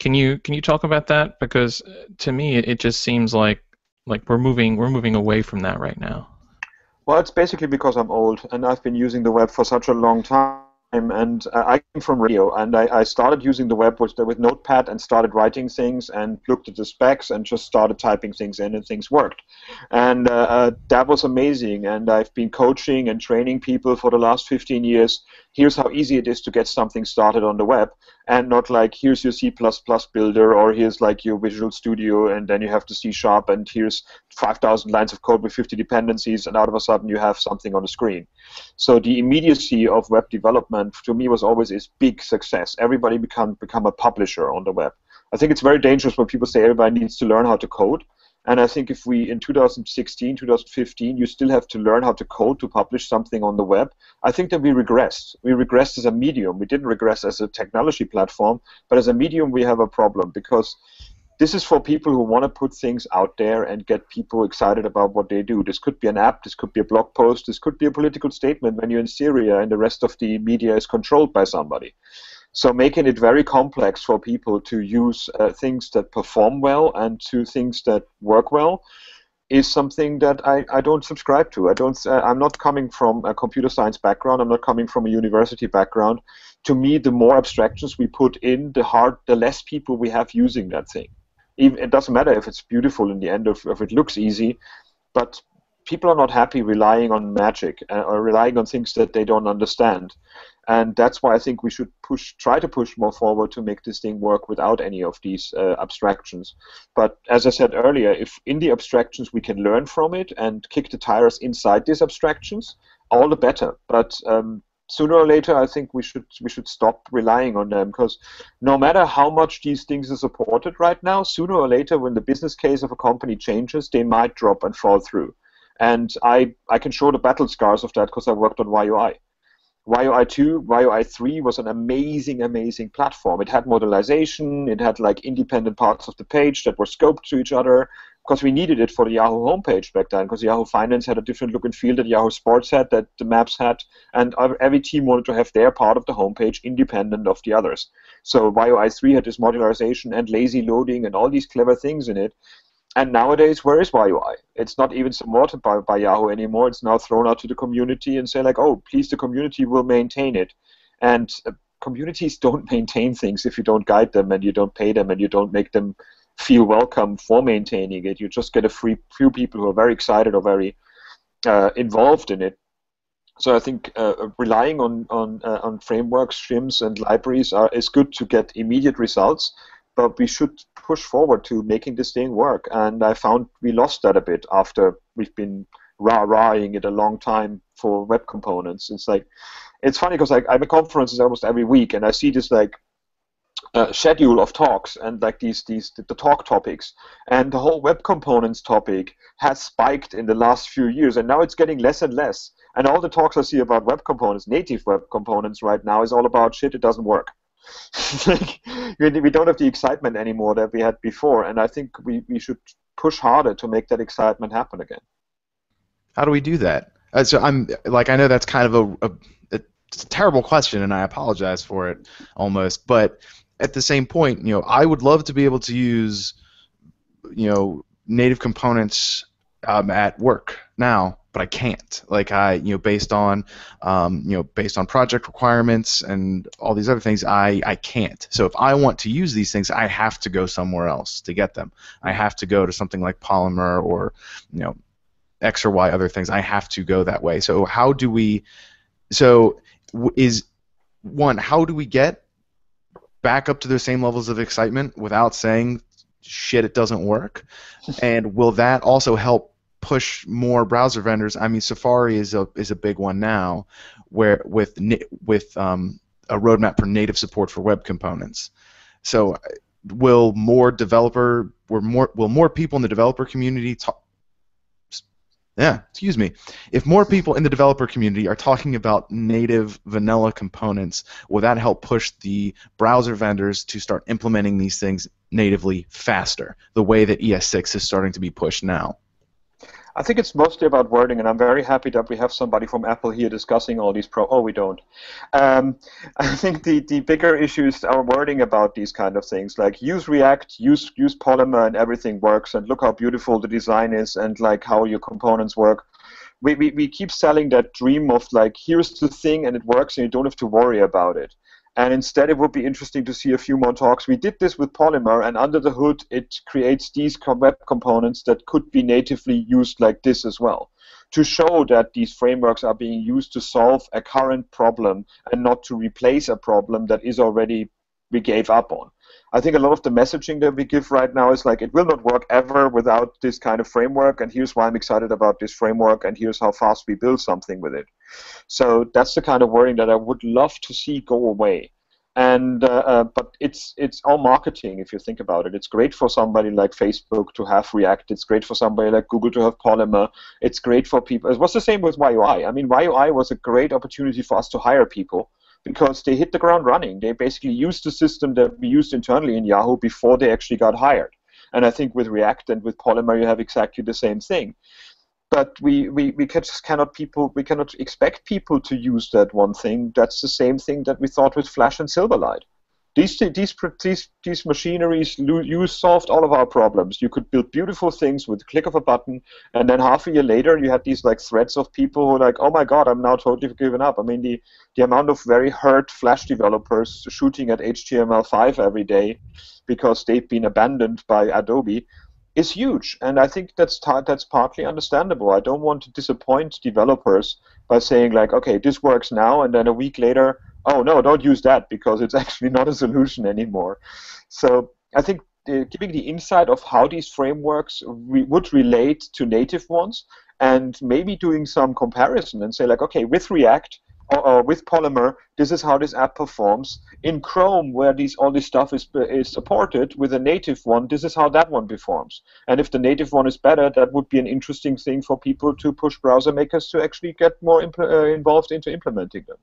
Can you talk about that? Because to me, it just seems like we're moving away from that right now. Well, it's basically because I'm old and I've been using the web for such a long time. And I came from radio, and I started using the web with Notepad and started writing things and looked at the specs and just started typing things in, and things worked. And that was amazing, and I've been coaching and training people for the last 15 years. Here's how easy it is to get something started on the web, and not like here's your C++ builder, or here's like your Visual Studio, and then you have to C# and here's 5,000 lines of code with 50 dependencies, and out of a sudden you have something on the screen. So the immediacy of web development to me was always a big success. Everybody become a publisher on the web. I think it's very dangerous when people say everybody needs to learn how to code. And I think if we, in 2016, 2015, you still have to learn how to code to publish something on the web, I think that we regressed. We regressed as a medium. We didn't regress as a technology platform, but as a medium we have a problem, because this is for people who want to put things out there and get people excited about what they do. This could be an app, this could be a blog post, this could be a political statement when you're in Syria and the rest of the media is controlled by somebody. So making it very complex for people to use things that perform well and to things that work well is something that I don't subscribe to. I'm not coming from a computer science background. I'm not coming from a university background. To me, the more abstractions we put in, the less people we have using that thing. Even, it doesn't matter if it's beautiful in the end, if it looks easy, but people are not happy relying on magic or relying on things that they don't understand. And that's why I think we should try to push more forward to make this thing work without any of these abstractions. But as I said earlier, if in the abstractions we can learn from it and kick the tires inside these abstractions, all the better. But sooner or later, I think we should stop relying on them, because no matter how much these things are supported right now, sooner or later, when the business case of a company changes, they might drop and fall through. And I can show the battle scars of that because I worked on YUI. YUI 2, YUI 3 was an amazing, amazing platform. It had modelization. It had like independent parts of the page that were scoped to each other, because we needed it for the Yahoo homepage back then, because Yahoo Finance had a different look and feel that Yahoo Sports had, that the maps had, and every team wanted to have their part of the homepage independent of the others. So YUI 3 had this modularization and lazy loading and all these clever things in it. And nowadays, where is YUI? It's not even supported by Yahoo anymore. It's now thrown out to the community and say, like, oh, please, the community will maintain it. And communities don't maintain things if you don't guide them and you don't pay them and you don't make them feel welcome for maintaining it. You just get a few people who are very excited or very involved in it. So I think relying on frameworks, shims, and libraries is good to get immediate results, but we should push forward to making this thing work. And I found we lost that a bit after we've been rah-rahing it a long time for web components. It's like, it's funny because like, I'm at conferences almost every week, and I see this like schedule of talks and like the talk topics, and the whole web components topic has spiked in the last few years, and now it's getting less and less. And all the talks I see about web components, native web components right now, is all about shit, it doesn't work. Like, we don't have the excitement anymore that we had before, and I think we should push harder to make that excitement happen again. How do we do that? So I'm like, I know that's kind of a terrible question, and I apologize for it almost, but at the same point, you know, I would love to be able to use, you know, native components at work now, but I can't. Like based on project requirements and all these other things, I can't. So if I want to use these things, I have to go somewhere else to get them. I have to go to something like Polymer or, you know, X or Y other things. I have to go that way. So how do we? So is one, how do we get back up to those same levels of excitement without saying, shit, it doesn't work? And will that also help push more browser vendors? I mean, Safari is a big one now, where with a roadmap for native support for web components. So will more people in the developer community talk? Yeah, excuse me. If more people in the developer community are talking about native vanilla components, will that help push the browser vendors to start implementing these things natively faster, the way that ES6 is starting to be pushed now? I think it's mostly about wording, and I'm very happy that we have somebody from Apple here discussing all these oh, we don't. I think the bigger issues are wording about these kind of things, like use React, use Polymer, and everything works, and look how beautiful the design is, and like how your components work. We keep selling that dream of like, here's the thing, and it works, and you don't have to worry about it. And instead, it would be interesting to see a few more talks. We did this with Polymer, and under the hood, it creates these web components that could be natively used like this as well, to show that these frameworks are being used to solve a current problem and not to replace a problem that is already we gave up on. I think a lot of the messaging that we give right now is like, it will not work ever without this kind of framework, and here's why I'm excited about this framework, and here's how fast we build something with it. So that's the kind of wording that I would love to see go away. And but it's all marketing if you think about it. It's great for somebody like Facebook to have React. It's great for somebody like Google to have Polymer. It's great for people. It was the same with YUI. I mean, YUI was a great opportunity for us to hire people because they hit the ground running. They basically used the system that we used internally in Yahoo before they actually got hired. And I think with React and with Polymer, you have exactly the same thing. But we cannot expect people to use that one thing. That's the same thing that we thought with Flash and Silverlight. These machineries you solved all of our problems. You could build beautiful things with the click of a button, and then half a year later, you had these like threads of people who are like, oh my god, I'm now totally given up. I mean, the amount of very hurt Flash developers shooting at HTML5 every day because they've been abandoned by Adobe is huge, and I think that's partly understandable. I don't want to disappoint developers by saying like, okay, this works now, and then a week later, oh no, don't use that because it's actually not a solution anymore. So I think giving the insight of how these frameworks would relate to native ones, and maybe doing some comparison and say like, okay, with React or with Polymer, this is how this app performs. In Chrome, where all this stuff is supported, with a native one, this is how that one performs. And if the native one is better, that would be an interesting thing for people to push browser makers to actually get more involved into implementing them.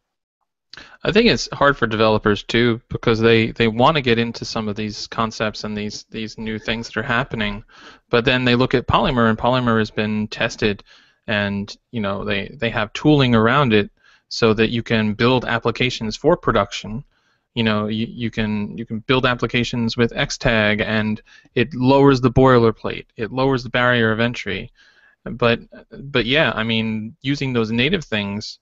I think it's hard for developers too, because they want to get into some of these concepts and these new things that are happening, but then they look at Polymer, and Polymer has been tested, and you know they have tooling around it, so that you can build applications for production. You know, you can build applications with Xtag, and it lowers the boilerplate. It lowers the barrier of entry. But yeah, I mean, using those native things,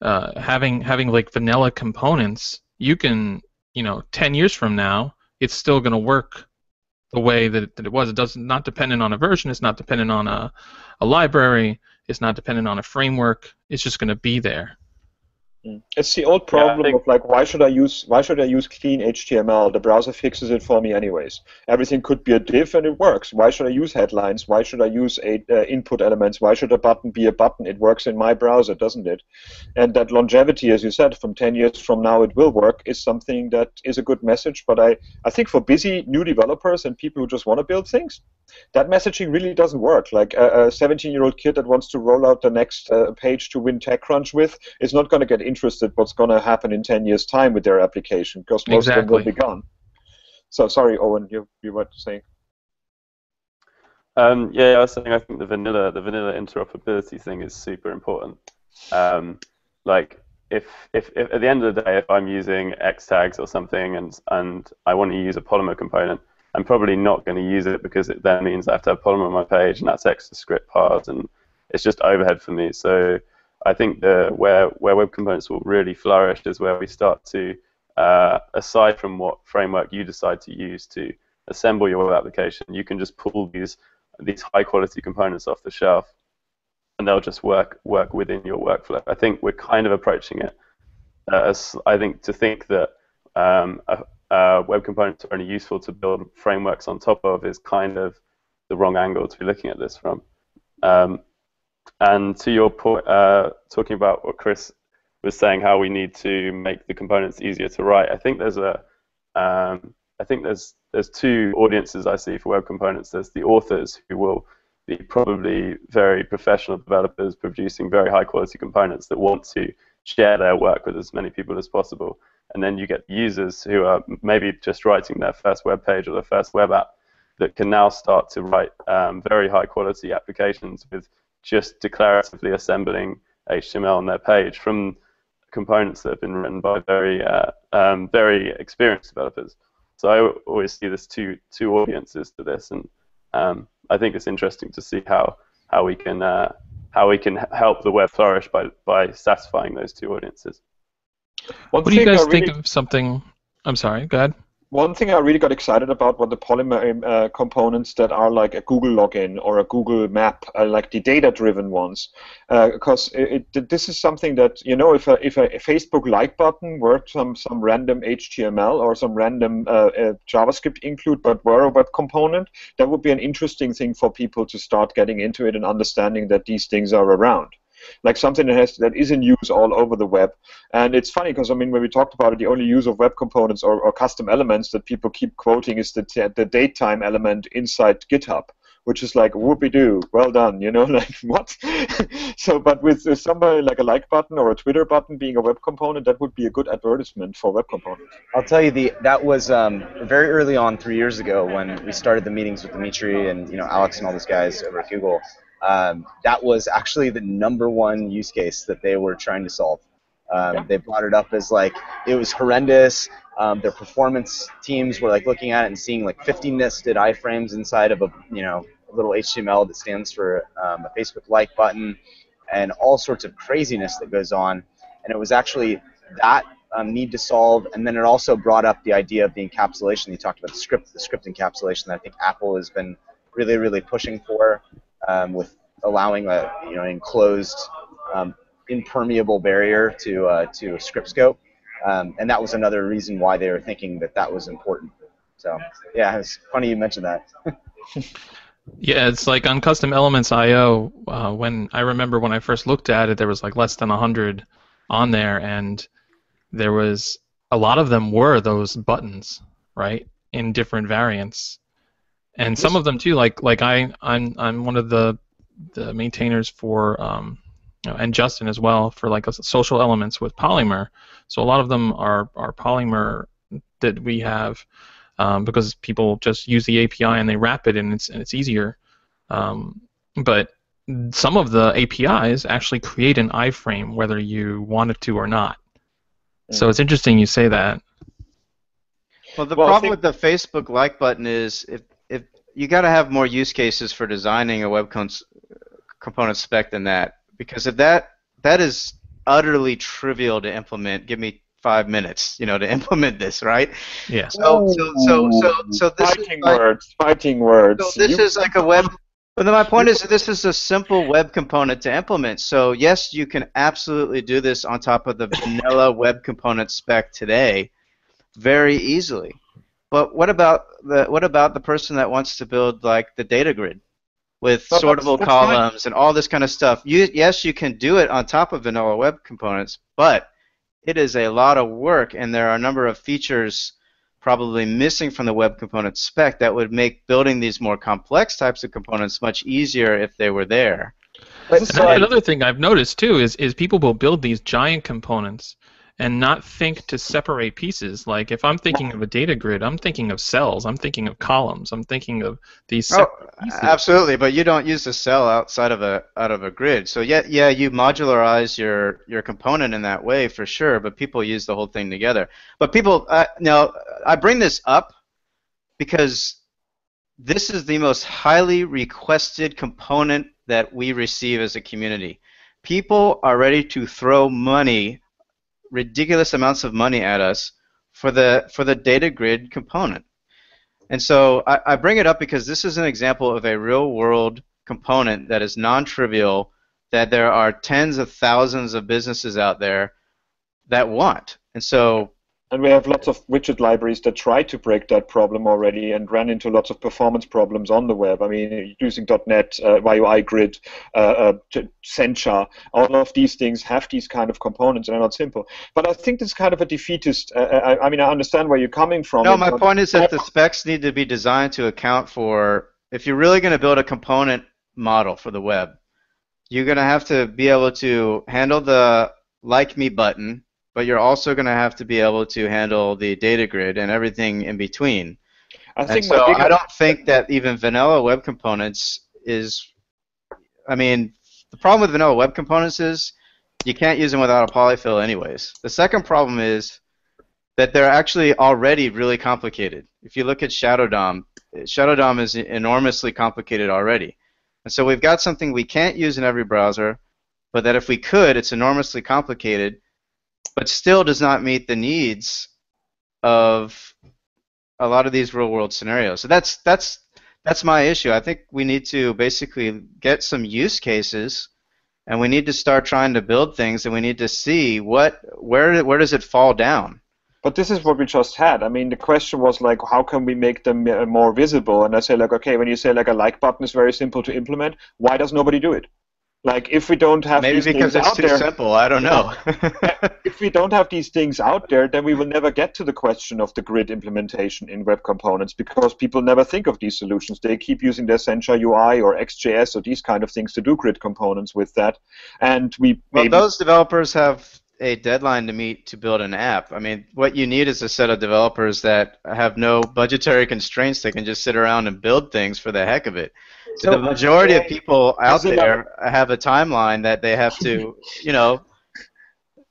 having like vanilla components, you can, you know, 10 years from now, it's still going to work the way that it was. It doesn't not dependent on a version. It's not dependent on a library. It's not dependent on a framework. It's just going to be there. It's the old problem of like, why should I use clean HTML? The browser fixes it for me anyways. Everything could be a div and it works. Why should I use headlines? Why should I use input elements? Why should a button be a button? It works in my browser, doesn't it? And that longevity, as you said, from 10 years from now it will work, is something that is a good message. But I think for busy new developers and people who just want to build things, that messaging really doesn't work. Like a 17-year-old kid that wants to roll out the next page to win TechCrunch with is not going to get interested what's going to happen in 10 years' time with their application, because most of them will be gone. So, sorry, Owen, you were saying? Yeah, I was saying I think the vanilla interoperability thing is super important. Like, if at the end of the day, if I'm using Xtags or something and I want to use a Polymer component, I'm probably not going to use it because it then means I have to have Polymer on my page, and that's extra script parts, and it's just overhead for me. So I think where Web Components will really flourish is where we start to, aside from what framework you decide to use to assemble your web application, you can just pull these high-quality components off the shelf, and they'll just work within your workflow. I think we're kind of approaching it as, I think, to think that web components are only useful to build frameworks on top of is kind of the wrong angle to be looking at this from. And to your point, talking about what Chris was saying, how we need to make the components easier to write, I think there's I think there's two audiences I see for web components. There's the authors, who will be probably very professional developers producing very high quality components that want to share their work with as many people as possible. And then you get users who are maybe just writing their first web page or their first web app that can now start to write very high quality applications with just declaratively assembling HTML on their page from components that have been written by very experienced developers. So I always see there's two audiences to this, and I think it's interesting to see how we can help the web flourish by satisfying those two audiences. What do you guys think of something? I'm sorry, go ahead. One thing I really got excited about were the Polymer components that are like a Google login or a Google map, like the data-driven ones, because this is something that, you know, if a Facebook like button were some random HTML or some random JavaScript include, but were a web component, that would be an interesting thing for people to start getting into it and understanding that these things are around. like something that has that is in use all over the web. And it's funny because, I mean, when we talked about it, the only use of web components or custom elements that people keep quoting is the datetime element inside GitHub, which is like whoopee-doo, well done, you know, like what? So, but with somebody like a like button or a Twitter button being a web component, that would be a good advertisement for web components. I'll tell you, that was very early on, 3 years ago, when we started the meetings with Dimitri and, you know, Alex and all those guys over at Google. That was actually the #1 use case that they were trying to solve. They brought it up as like it was horrendous. Their performance teams were like looking at it and seeing like 50 nested iframes inside of a little HTML that stands for a Facebook like button, and all sorts of craziness that goes on. And it was actually that need to solve, and then it also brought up the idea of the encapsulation. You talked about the script encapsulation that I think Apple has been really, really pushing for, with allowing a enclosed impermeable barrier to a script scope, and that was another reason why they were thinking that that was important. So yeah, it's funny you mentioned that. Yeah, it's like on custom elements IO. When I remember when I first looked at it, there was like less than 100 on there, and there was a lot of them were those buttons, right, in different variants, and some of them too. Like I'm one of the maintainers for. And Justin as well for like social elements with Polymer. So a lot of them are Polymer that we have because people just use the API and they wrap it and it's easier. But some of the APIs actually create an iframe whether you want it to or not. Mm. So it's interesting you say that. Well, the problem with the Facebook like button is if you got to have more use cases for designing a web component spec than that. Because if that is utterly trivial to implement, give me 5 minutes, to implement this, right? Yeah. So this fighting words. So this is like a web. But then my point is that this is a simple web component to implement. So yes, you can absolutely do this on top of the vanilla web component spec today, very easily. But what about the person that wants to build like the data grid? With sortable columns and all this kind of stuff. Yes, you can do it on top of vanilla web components, but it is a lot of work, and there are a number of features probably missing from the web component spec that would make building these more complex types of components much easier if they were there. Another thing I've noticed too is people will build these giant components and not think to separate pieces. Like if I'm thinking of a data grid, I'm thinking of cells, I'm thinking of columns, I'm thinking of these separate pieces. Absolutely, but you don't use a cell outside of a grid. So yeah, you modularize your component in that way for sure, but people use the whole thing together. But people, now I bring this up because this is the most highly requested component that we receive as a community. People are ready to throw money, ridiculous amounts of money at us for the data grid component. And so I bring it up because this is an example of a real world component that is non-trivial, that there are tens of thousands of businesses out there that want. And we have lots of widget libraries that try to break that problem already and ran into lots of performance problems on the web. I mean, using .NET, YUI Grid, Sencha, all of these things have these kind of components and are not simple. But I think this is kind of a defeatist. I mean, I understand where you're coming from. No, my point is that the specs need to be designed to account for, if you're really going to build a component model for the web, you're going to have to be able to handle the like me button, but you're also going to have to be able to handle the data grid and everything in between. I don't think that even vanilla web components is, I mean, the problem with vanilla web components is you can't use them without a polyfill anyways. The second problem is that they're actually already really complicated. If you look at Shadow DOM is enormously complicated already. And so we've got something we can't use in every browser, but that if we could, it's enormously complicated, but still does not meet the needs of a lot of these real-world scenarios. So that's my issue. I think we need to basically get some use cases, and we need to start trying to build things, and we need to see where does it fall down. But this is what we just had. I mean, the question was like, how can we make them more visible? And I say like, okay, when you say like a like button is very simple to implement, why does nobody do it? Like if we don't have maybe these because things it's out too there, simple, I don't know. If we don't have these things out there, then we will never get to the question of the grid implementation in web components because people never think of these solutions. They keep using their Sencha UI or XJS or these kind of things to do grid components with that. And those developers have a deadline to meet to build an app. I mean, what you need is a set of developers that have no budgetary constraints. They can just sit around and build things for the heck of it. So the majority of people out there have a timeline that they have to, you know,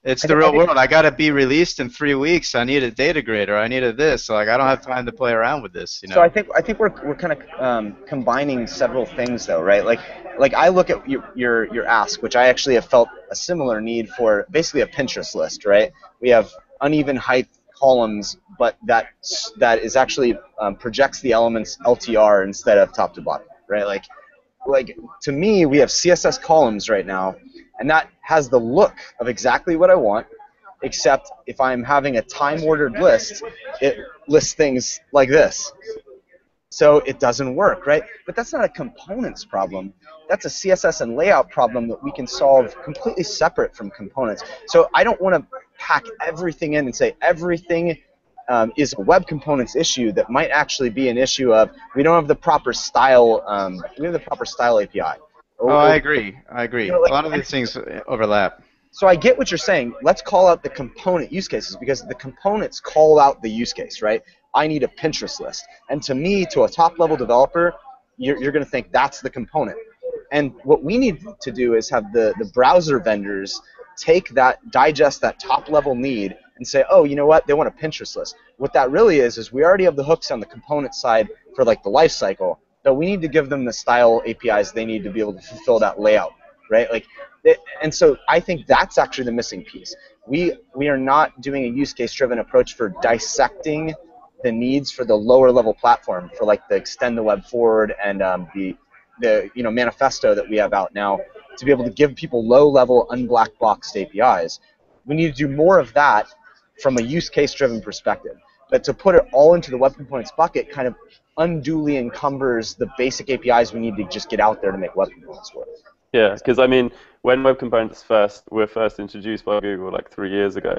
it's the real world. I got to be released in 3 weeks. I need a data grid, or I need a this. So, like, I don't have time to play around with this. You know. So I think we're kind of combining several things, though, right? Like I look at your ask, which I actually have felt a similar need for, basically a Pinterest list, right? We have uneven height columns, but that is actually projects the elements LTR instead of top to bottom, right? Like to me, we have CSS columns right now. And that has the look of exactly what I want, except if I'm having a time-ordered list, it lists things like this. So it doesn't work, right? But that's not a components problem. That's a CSS and layout problem that we can solve completely separate from components. So I don't want to pack everything in and say everything is a web components issue that might actually be an issue of we don't have the proper style. We have the proper style API. Oh, I agree. I agree. You know, like, a lot of these things overlap. So I get what you're saying. Let's call out the component use cases because the components call out the use case, right? I need a Pinterest list. And to me, to a top-level developer, you're going to think that's the component. And what we need to do is have the browser vendors take that, digest that top-level need and say, oh, you know what? They want a Pinterest list. What that really is we already have the hooks on the component side for like the life cycle. So we need to give them the style APIs they need to be able to fulfill that layout, right? And so I think that's actually the missing piece. We are not doing a use case-driven approach for dissecting the needs for the lower-level platform, for like the Extend the Web Forward and the manifesto that we have out now to be able to give people low-level, unblack-boxed APIs. We need to do more of that from a use case-driven perspective. But to put it all into the web components bucket kind of unduly encumbers the basic APIs we need to just get out there to make web components work. Yeah, because I mean, when web components were first introduced by Google like 3 years ago,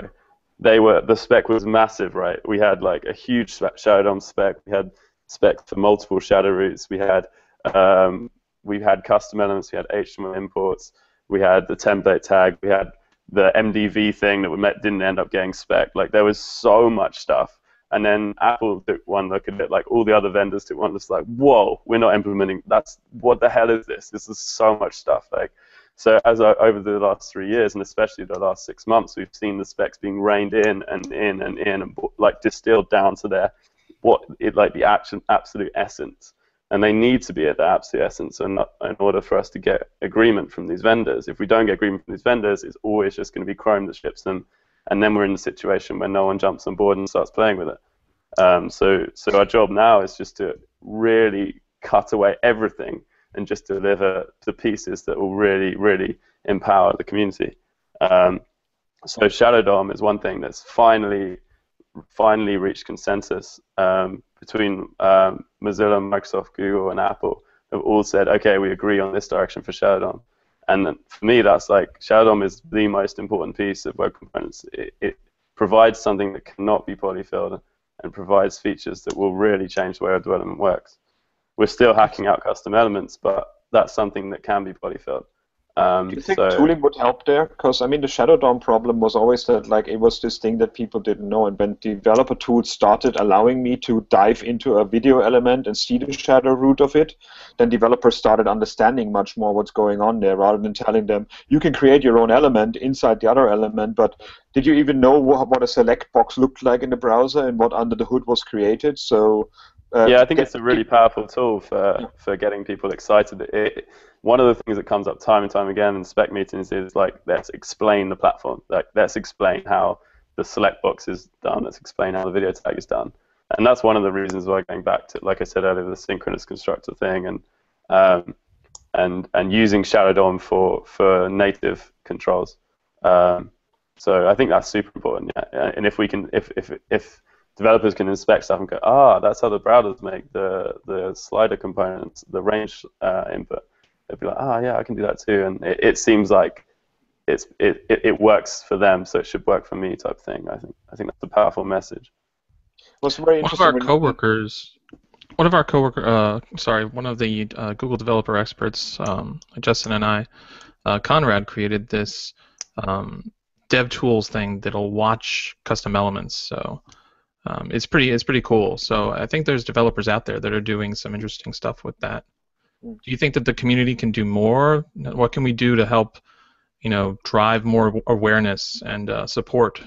the spec was massive, right? We had like a huge shadow-DOM spec. We had specs for multiple shadow routes. We had custom elements. We had HTML imports. We had the template tag. We had the MDV thing that didn't end up getting spec. Like there was so much stuff. And then Apple took one look at it, like all the other vendors took one look, like, whoa, we're not implementing, what the hell is this? This is so much stuff. Like, so over the last 3 years, and especially the last 6 months, we've seen the specs being reined in and like distilled down to their, the absolute essence. And they need to be at the absolute essence in order for us to get agreement from these vendors. If we don't get agreement from these vendors, it's always just going to be Chrome that ships them. And then we're in a situation where no one jumps on board and starts playing with it. So our job now is just to really cut away everything and just deliver the pieces that will really, really empower the community. So Shadow DOM is one thing that's finally reached consensus between Mozilla, Microsoft, Google, and Apple have all said, okay, we agree on this direction for Shadow DOM. And for me, that's like Shadow DOM is the most important piece of web components. It provides something that cannot be polyfilled and provides features that will really change the way our development works. We're still hacking out custom elements, but that's something that can be polyfilled. Do you think tooling would help there? Because I mean, the Shadow DOM problem was always that like it was this thing that people didn't know. And when developer tools started allowing me to dive into a video element and see the shadow root of it, then developers started understanding much more what's going on there, rather than telling them you can create your own element inside the other element, but did you even know what a select box looked like in the browser and what under the hood was created? So. Yeah, I think it's a really powerful tool for getting people excited. One of the things that comes up time and time again in spec meetings is like, let's explain the platform. Like, let's explain how the select box is done. Let's explain how the video tag is done. And that's one of the reasons why going back to, like I said earlier, the synchronous constructor thing and using Shadow DOM for native controls. So I think that's super important. Yeah. And if we can, if developers can inspect stuff and go, that's how the browsers make the slider components, the range input. they'd be like, ah, yeah, I can do that too. And it seems like it works for them, so it should work for me, type thing. I think that's a powerful message. Well, one of the Google developer experts, Justin and I, Conrad, created this dev tools thing that'll watch custom elements. So it's pretty cool. So I think there's developers out there that are doing some interesting stuff with that. Do you think that the community can do more? What can we do to help, drive more awareness and support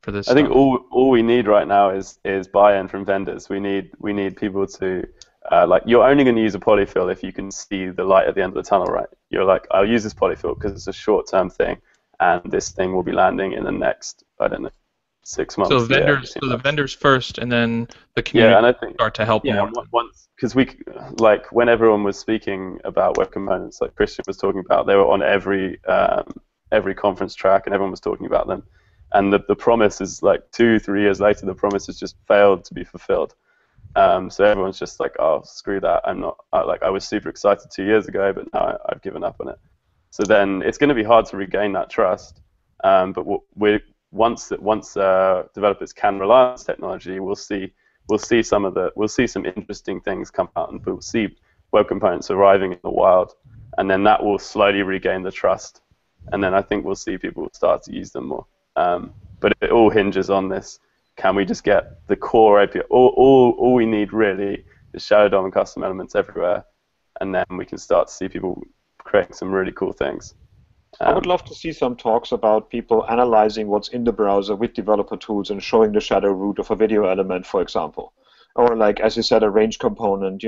for this? I think all we need right now is buy-in from vendors. We need people to like, you're only going to use a polyfill if you can see the light at the end of the tunnel, right? You're like, I'll use this polyfill because it's a short-term thing, and this thing will be landing in the next, I don't know, 6 months. So vendors, yeah, so the vendors first, and then the community, yeah, and I think, start to help more. Because when everyone was speaking about Web Components, like Christian was talking about, they were on every conference track, and everyone was talking about them. And the promise is, like, 2-3 years later, the promise has just failed to be fulfilled. So everyone's just like, oh, screw that! I was super excited 2 years ago, but now I've given up on it. So then it's going to be hard to regain that trust. But once developers can rely on this technology, we'll see some interesting things come out, and we'll see Web Components arriving in the wild, and then that will slowly regain the trust, and then I think we'll see people start to use them more. But it all hinges on this: can we just get the core API? All we need really is Shadow DOM and custom elements everywhere, and then we can start to see people creating some really cool things. I would love to see some talks about people analyzing what's in the browser with developer tools and showing the shadow root of a video element, for example. Or, like, as you said, a range component.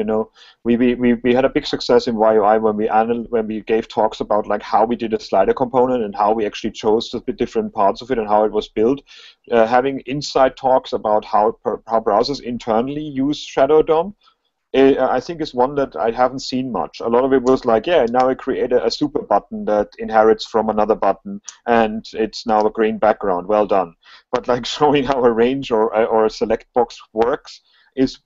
We had a big success in YUI when we gave talks about, like, how we did a slider component and how we actually chose the different parts of it and how it was built. Having inside talks about how browsers internally use Shadow DOM, I think, is one that I haven't seen much. A lot of it was like, yeah, now I create a super button that inherits from another button, and it's now a green background. Well done. But, like, showing how a range or a select box works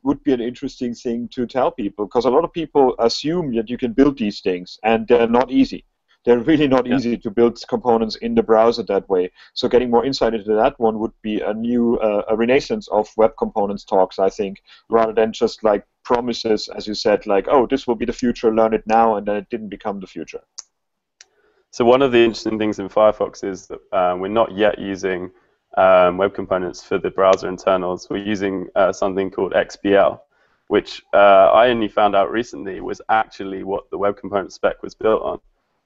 would be an interesting thing to tell people, because a lot of people assume that you can build these things, and they're not easy. They're really not easy to build components in the browser that way. So getting more insight into that one would be a new renaissance of Web Components talks, I think, rather than just, like, promises, as you said, like, oh, this will be the future, learn it now, and then it didn't become the future. So one of the interesting things in Firefox is that we're not yet using Web Components for the browser internals. We're using something called XBL, which I only found out recently was actually what the Web Component spec was built on.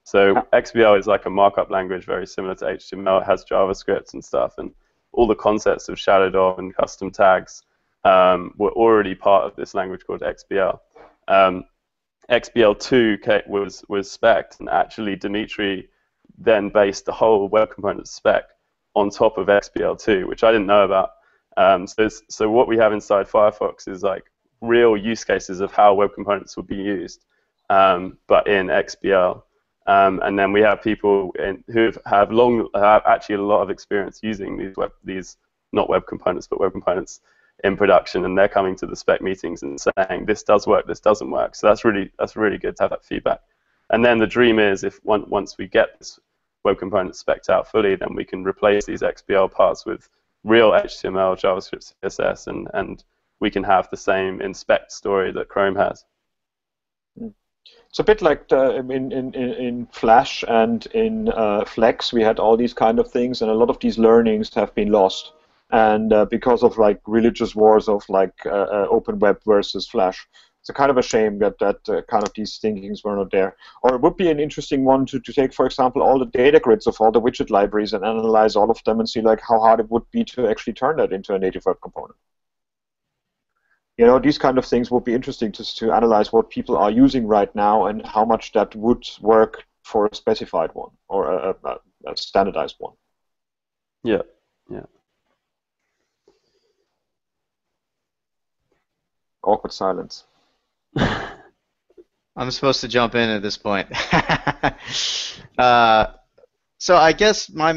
So XBL is like a markup language very similar to HTML. It has JavaScript and stuff, and all the concepts of Shadow DOM and custom tags were already part of this language called XBL. XBL2 was spec'd, and actually Dimitri then based the whole Web Component spec on top of XBL2, which I didn't know about. So what we have inside Firefox is, like, real use cases of how Web Components would be used, but in XBL. And then we have people who have actually a lot of experience using these not Web Components, but Web Components in production, and they're coming to the spec meetings and saying, this does work, this doesn't work. So that's really good to have that feedback. And then the dream is, if once we get this Web Components spec'd out fully, then we can replace these XBL parts with real HTML, JavaScript, CSS, and we can have the same inspect story that Chrome has. It's a bit like in Flash and in Flex, we had all these kind of things, and a lot of these learnings have been lost, and because of, like, religious wars of, like, open web versus Flash. It's a kind of a shame that kind of these thinkings were not there. Or it would be an interesting one to take, for example, all the data grids of all the widget libraries and analyze all of them and see, like, how hard it would be to actually turn that into a native web component. These kind of things will be interesting to analyze what people are using right now and how much that would work for a specified one or a standardized one. Yeah, yeah. Awkward silence. I'm supposed to jump in at this point. So I guess the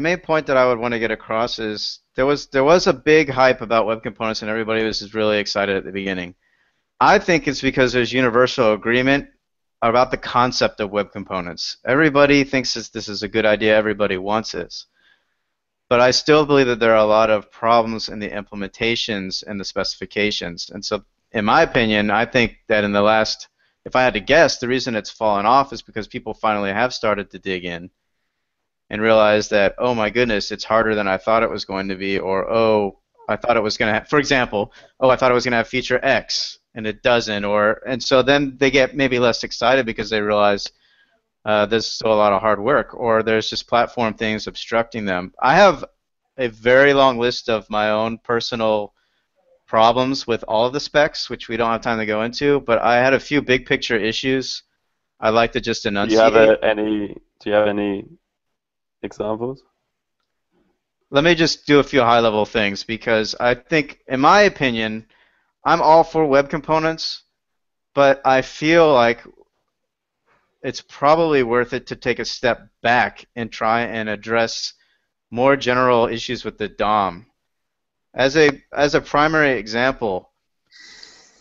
main point that I would want to get across is there was a big hype about Web Components, and everybody was just really excited at the beginning. I think it's because there's universal agreement about the concept of web components. Everybody thinks this is a good idea. Everybody wants this. But I still believe that there are a lot of problems in the implementations and the specifications. And so, in my opinion, I think that in the last, if I had to guess, the reason it's fallen off is because people finally have started to dig in and realize that, oh my goodness, it's harder than I thought it was going to be, or oh, I thought it was going to have, for example, oh, I thought it was going to have feature X, and it doesn't, or, and so then they get maybe less excited because they realize there's still a lot of hard work, or there's just platform things obstructing them. I have a very long list of my own personal problems with all of the specs, which we don't have time to go into, but I had a few big picture issues I'd like to just enunciate. Do you have any examples? Let me just do a few high level things, because I think, in my opinion, I'm all for web components, but I feel like it's probably worth it to take a step back and try and address more general issues with the DOM. As a primary example,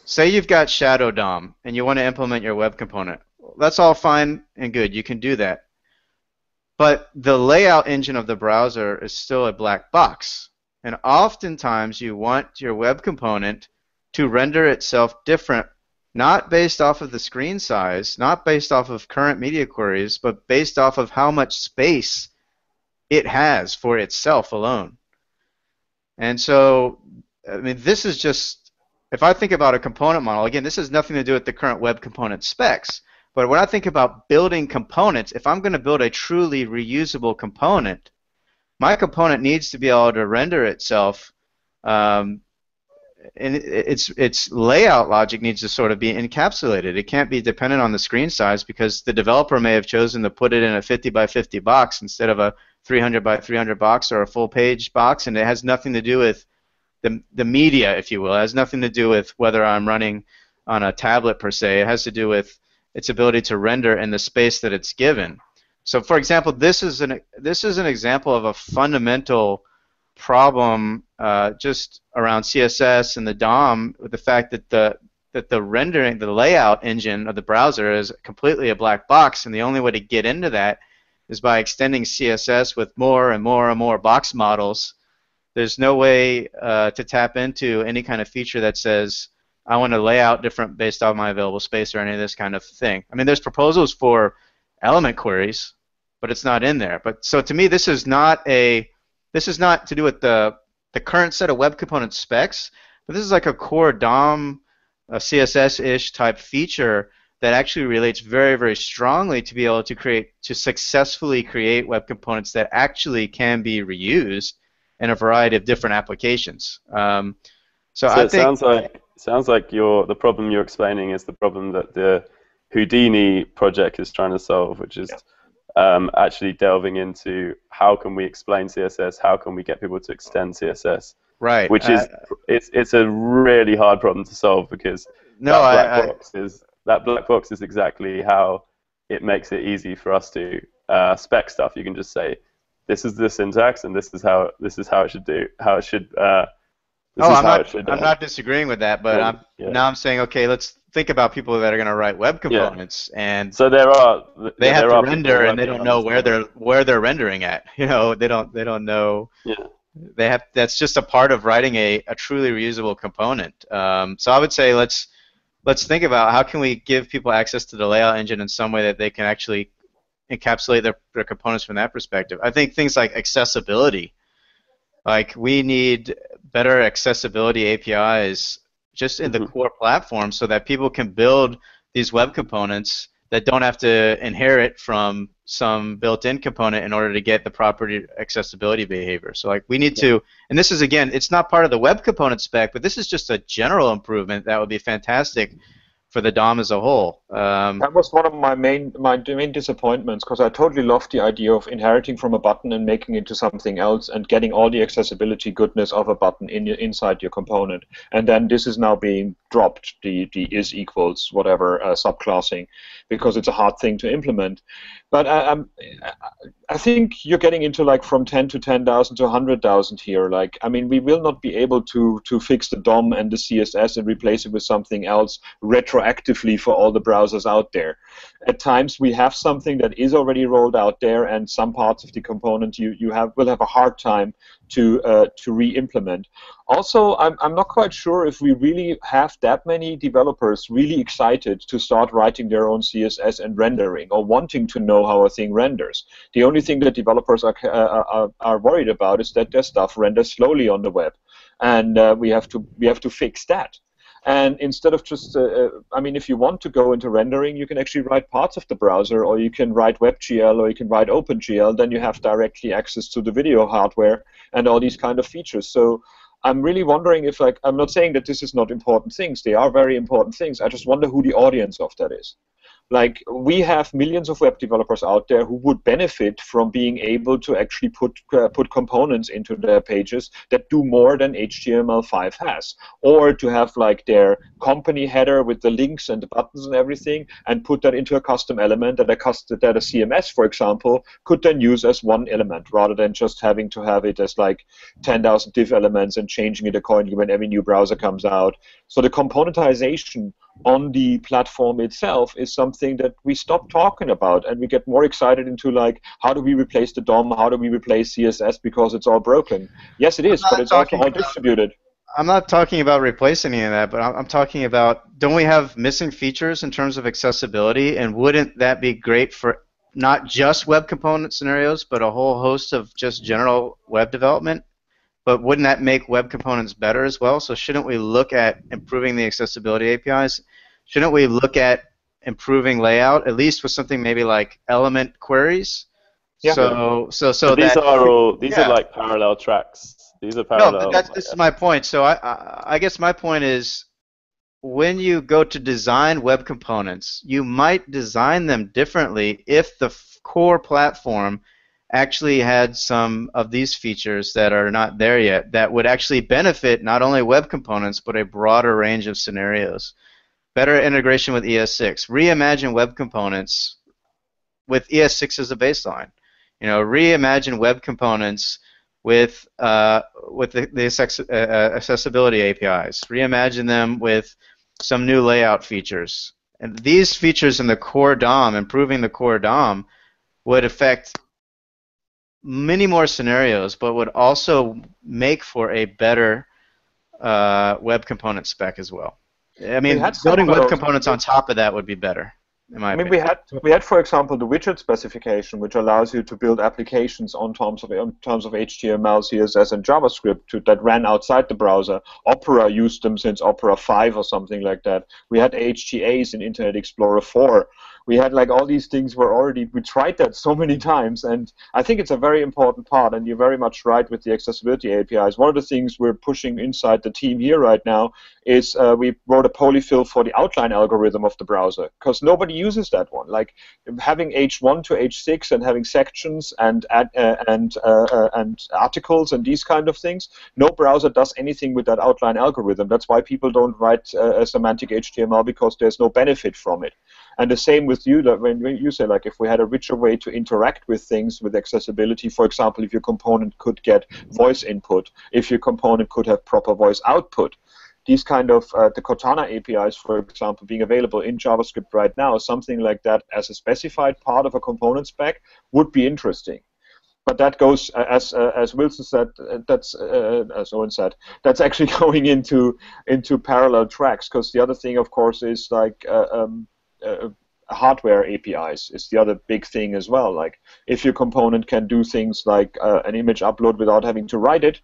say you've got Shadow DOM and you want to implement your web component. That's all fine and good. You can do that. But the layout engine of the browser is still a black box. And oftentimes you want your web component to render itself different, not based off of the screen size, not based off of current media queries, but based off of how much space it has for itself alone. And so, I mean, this is just, if I think about a component model, again, this has nothing to do with the current web component specs, but when I think about building components, if I'm going to build a truly reusable component, my component needs to be able to render itself, and its layout logic needs to sort of be encapsulated. It can't be dependent on the screen size, because the developer may have chosen to put it in a 50 by 50 box instead of a 300 by 300 box or a full page box, and it has nothing to do with the media, if you will. It has nothing to do with whether I'm running on a tablet per se. It has to do with its ability to render in the space that it's given. So, for example, this is an example of a fundamental problem just around CSS and the DOM, with the fact that the rendering, the layout engine of the browser is completely a black box, and the only way to get into that is by extending CSS with more and more and more box models. There's no way to tap into any kind of feature that says I want to lay out different based on my available space or any of this kind of thing. I mean, there's proposals for element queries, but it's not in there. But so to me, this is not to do with the current set of web component specs, but this is like a core DOM, a CSS-ish type feature that actually relates very, very strongly to be able to successfully create web components that actually can be reused in a variety of different applications. So it sounds like the problem you're explaining is the problem that the Houdini project is trying to solve, which is actually delving into how can we explain CSS, how can we get people to extend CSS. Right. Which is it's a really hard problem to solve, because that black box is exactly how it makes it easy for us to spec stuff. You can just say, this is the syntax, and this is how it should. I'm not disagreeing with that, but now I'm saying, okay, let's think about people that are going to write web components, and so they have to render, and they don't know where they're rendering at. You know, they don't know. Yeah. They have. That's just a part of writing a truly reusable component. So I would say let's think about how can we give people access to the layout engine in some way that they can actually encapsulate their components from that perspective. I think things like accessibility, like we need better accessibility APIs just in the core platform so that people can build these web components that don't have to inherit from some built-in component in order to get the proper accessibility behavior. So like we need to, and this is again, it's not part of the web component spec, but this is just a general improvement that would be fantastic for the DOM as a whole. That was one of my main disappointments, because I totally loved the idea of inheriting from a button and making it to something else and getting all the accessibility goodness of a button inside your component. And then this is now being dropped, the is equals whatever subclassing, because it's a hard thing to implement. But I think you're getting into like from 10 to 10,000 to 100,000 here. Like, I mean, we will not be able to fix the DOM and the CSS and replace it with something else retro proactively for all the browsers out there. At times, we have something that is already rolled out there, and some parts of the component will have a hard time to re-implement. Also, I'm not quite sure if we really have that many developers really excited to start writing their own CSS and rendering, or wanting to know how a thing renders. The only thing that developers are worried about is that their stuff renders slowly on the web, and we have to fix that. And instead of just, I mean, if you want to go into rendering, you can actually write parts of the browser, or you can write WebGL, or you can write OpenGL. Then you have directly access to the video hardware and all these kind of features. So I'm really wondering if, like, I'm not saying that this is not important things. They are very important things. I just wonder who the audience of that is. Like, we have millions of web developers out there who would benefit from being able to actually put components into their pages that do more than HTML5 has, or to have like their company header with the links and the buttons and everything, and put that into a custom element that a CMS, for example, could then use as one element, rather than just having to have it as like 10,000 div elements and changing it accordingly when every new browser comes out. So the componentization on the platform itself is something that we stop talking about, and we get more excited into, like, how do we replace the DOM, how do we replace CSS because it's all broken. Yes, it is, but it's also all distributed. I'm not talking about replacing any of that, but I'm talking about, don't we have missing features in terms of accessibility, and wouldn't that be great for not just web component scenarios, but a whole host of just general web development? But wouldn't that make web components better as well? So shouldn't we look at improving the accessibility APIs? Shouldn't we look at improving layout, at least with something maybe like element queries? Yeah. So these are all, these are like parallel tracks. These are parallel. No, but this is my point. So I guess my point is, when you go to design web components, you might design them differently if the core platform actually had some of these features that are not there yet, that would actually benefit not only web components but a broader range of scenarios. Better integration with ES6. Reimagine web components with ES6 as a baseline. You know, reimagine web components with the accessibility APIs. Reimagine them with some new layout features. And these features in the core DOM, improving the core DOM, would affect many more scenarios, but would also make for a better web component spec as well. I mean, building web components on top of that would be better, in my opinion. We had, for example, the widget specification, which allows you to build applications on terms of HTML, CSS, and JavaScript that ran outside the browser. Opera used them since Opera 5 or something like that. We had HTAs in Internet Explorer 4. We had like all these things we tried that so many times, and I think it's a very important part, and you're very much right with the accessibility APIs. One of the things we're pushing inside the team here right now is we wrote a polyfill for the outline algorithm of the browser, because nobody uses that one. Like, having H1 to H6 and having sections and articles and these kind of things, no browser does anything with that outline algorithm. That's why people don't write semantic HTML, because there's no benefit from it. And the same with you, that when you say, like, if we had a richer way to interact with things with accessibility, for example, if your component could get voice input, if your component could have proper voice output, these kind of, the Cortana APIs, for example, being available in JavaScript right now, something like that as a specified part of a component spec would be interesting. But that goes, as Wilson said, as Owen said, that's actually going into parallel tracks, because the other thing, of course, is like hardware APIs is the other big thing as well. Like, if your component can do things like an image upload without having to write it,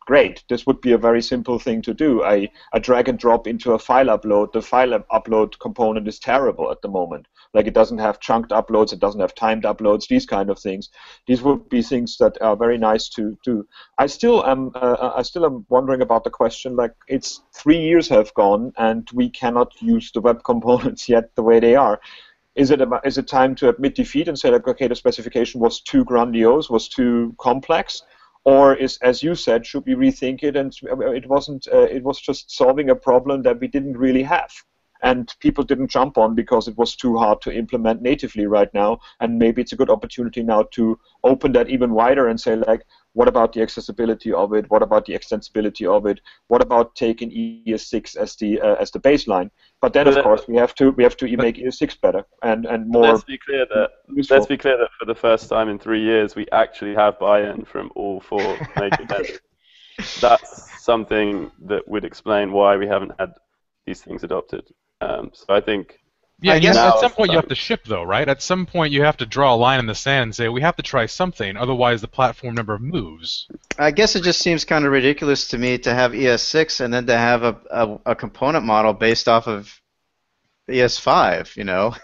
great. This would be a very simple thing to do. A drag and drop into a file upload. The file upload component is terrible at the moment. Like, it doesn't have chunked uploads, it doesn't have timed uploads, these kind of things. These would be things that are very nice to do. I still am wondering about the question, like, it's 3 years have gone and we cannot use the web components yet the way they are. Is it time to admit defeat and say, like, okay, the specification was too grandiose, was too complex? Or is, as you said, should we rethink it? And it was just solving a problem that we didn't really have. and people didn't jump on because it was too hard to implement natively right now, and maybe it's a good opportunity now to open that even wider and say, like, what about the accessibility of it? What about the extensibility of it? What about taking ES6 as the baseline? But then, of course, we have to make ES6 better and more. Let's be clear that for the first time in 3 years, we actually have buy-in from all four major vendors. That's something that would explain why we haven't had these things adopted. So I think. Yeah, I guess at some point you have to ship, though, right? At some point you have to draw a line in the sand and say, we have to try something, otherwise the platform number moves. I guess it just seems kind of ridiculous to me to have ES6 and then to have a component model based off of ES5, you know?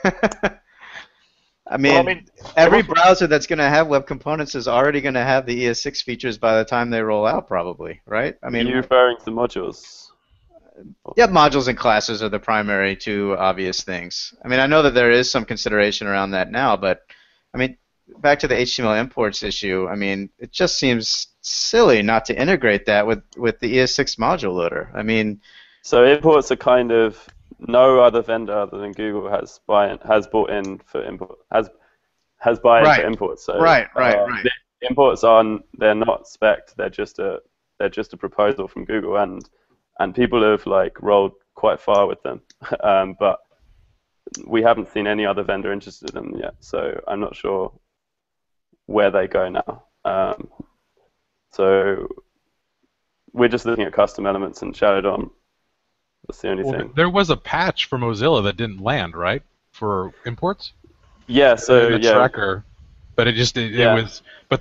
I mean, every browser that's going to have Web Components is already going to have the ES6 features by the time they roll out, probably, right? I mean, you're referring to modules. Yeah, modules and classes are the primary two obvious things. I mean, I know that there is some consideration around that now, but, I mean, back to the HTML imports issue, I mean, it just seems silly not to integrate that with the ES6 module loader. I mean... So imports are kind of... No other vendor other than Google has buy-in for imports. So right. The imports they're not spec'd. They're just a proposal from Google, and people have like rolled quite far with them. But we haven't seen any other vendor interested in them yet. So I'm not sure where they go now. So we're just looking at custom elements and shadow DOM. That's the only thing. There was a patch for Mozilla that didn't land, right? For imports? Yeah, so Tracker. But it was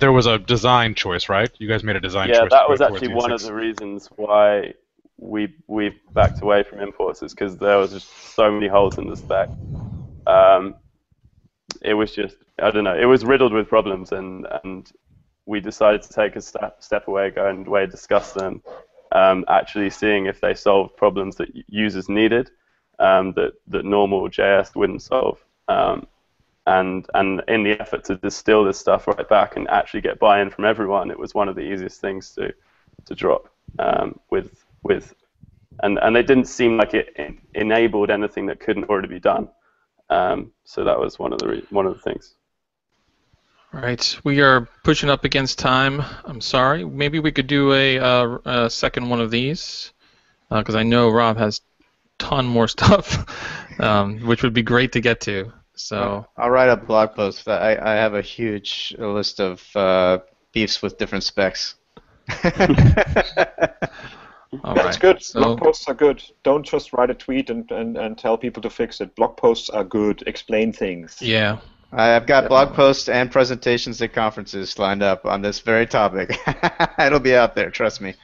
there was a design choice, right? You guys made a design choice. Yeah, that was actually one of the reasons why we backed away from imports, is because there was just so many holes in the spec. It was just, I don't know, it was riddled with problems, and we decided to take a step away, go and discuss them. Actually seeing if they solved problems that users needed that normal JS wouldn't solve. And in the effort to distill this stuff right back and actually get buy-in from everyone, it was one of the easiest things to drop and they didn't seem like it enabled anything that couldn't already be done. So that was one of the things. All right, we are pushing up against time. I'm sorry. Maybe we could do a second one of these, because I know Rob has a ton more stuff, which would be great to get to. So I'll write a blog post. I have a huge list of beefs with different specs. All right. That's good. So, blog posts are good. Don't just write a tweet and tell people to fix it. Blog posts are good. Explain things. Yeah. I've got blog posts and presentations at conferences lined up on this very topic. It'll be out there, trust me.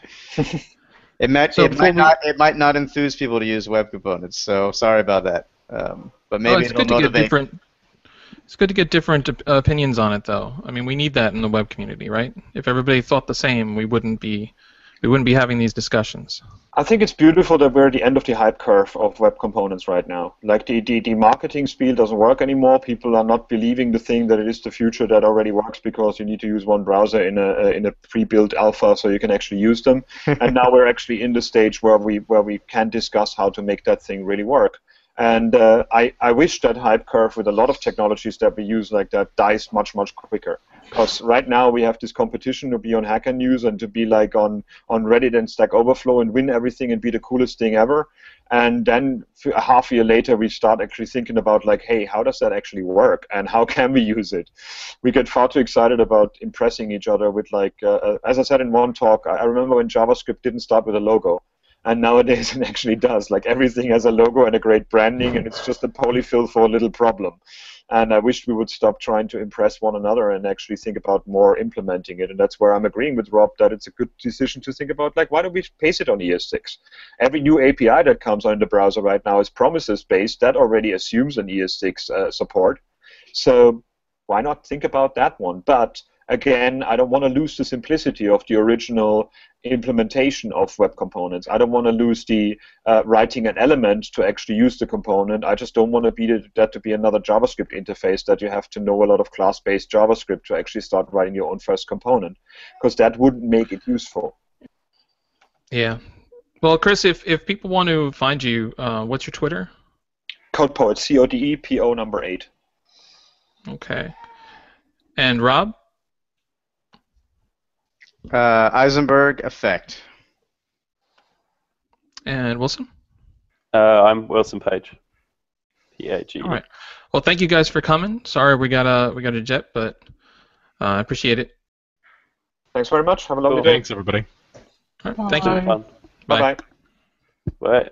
It might not enthuse people to use Web Components, so sorry about that. But maybe it'll motivate. It's good to get different opinions on it, though. I mean, we need that in the web community, right? If everybody thought the same, we wouldn't be having these discussions. I think it's beautiful that we're at the end of the hype curve of Web Components right now. Like the marketing spiel doesn't work anymore. People are not believing the thing that it is the future that already works because you need to use one browser in a pre-built alpha so you can actually use them. And now we're actually in the stage where we can discuss how to make that thing really work. And I wish that hype curve with a lot of technologies that we use like that dies much quicker. Because right now we have this competition to be on Hacker News and to be like on Reddit and Stack Overflow and win everything and be the coolest thing ever. And then a half year later we start actually thinking about like, hey, how does that actually work and how can we use it? We get far too excited about impressing each other with like, as I said in one talk, I remember when JavaScript didn't start with a logo. And nowadays it actually does. Like everything has a logo and a great branding, and it's just a polyfill for a little problem. And I wish we would stop trying to impress one another and actually think about more implementing it. And that's where I'm agreeing with Rob that it's a good decision to think about, like, why don't we paste it on ES6? Every new API that comes out in the browser right now is promises-based. That already assumes an ES6 support. So why not think about that one? But again, I don't want to lose the simplicity of the original implementation of Web Components. I don't want to lose the writing an element to actually use the component. I just don't want that to be another JavaScript interface that you have to know a lot of class-based JavaScript to actually start writing your own first component, because that wouldn't make it useful. Yeah. Well, Chris, if people want to find you, what's your Twitter? Code Poet, CODE PO number 8. Okay. And Rob? Eisenberg Effect. And Wilson? I'm Wilson Page. P-A-G. All right. Well, thank you guys for coming. Sorry we got a jet, but I appreciate it. Thanks very much. Have a lovely day. Thanks, everybody. All right. Thank you. Bye-bye. Bye.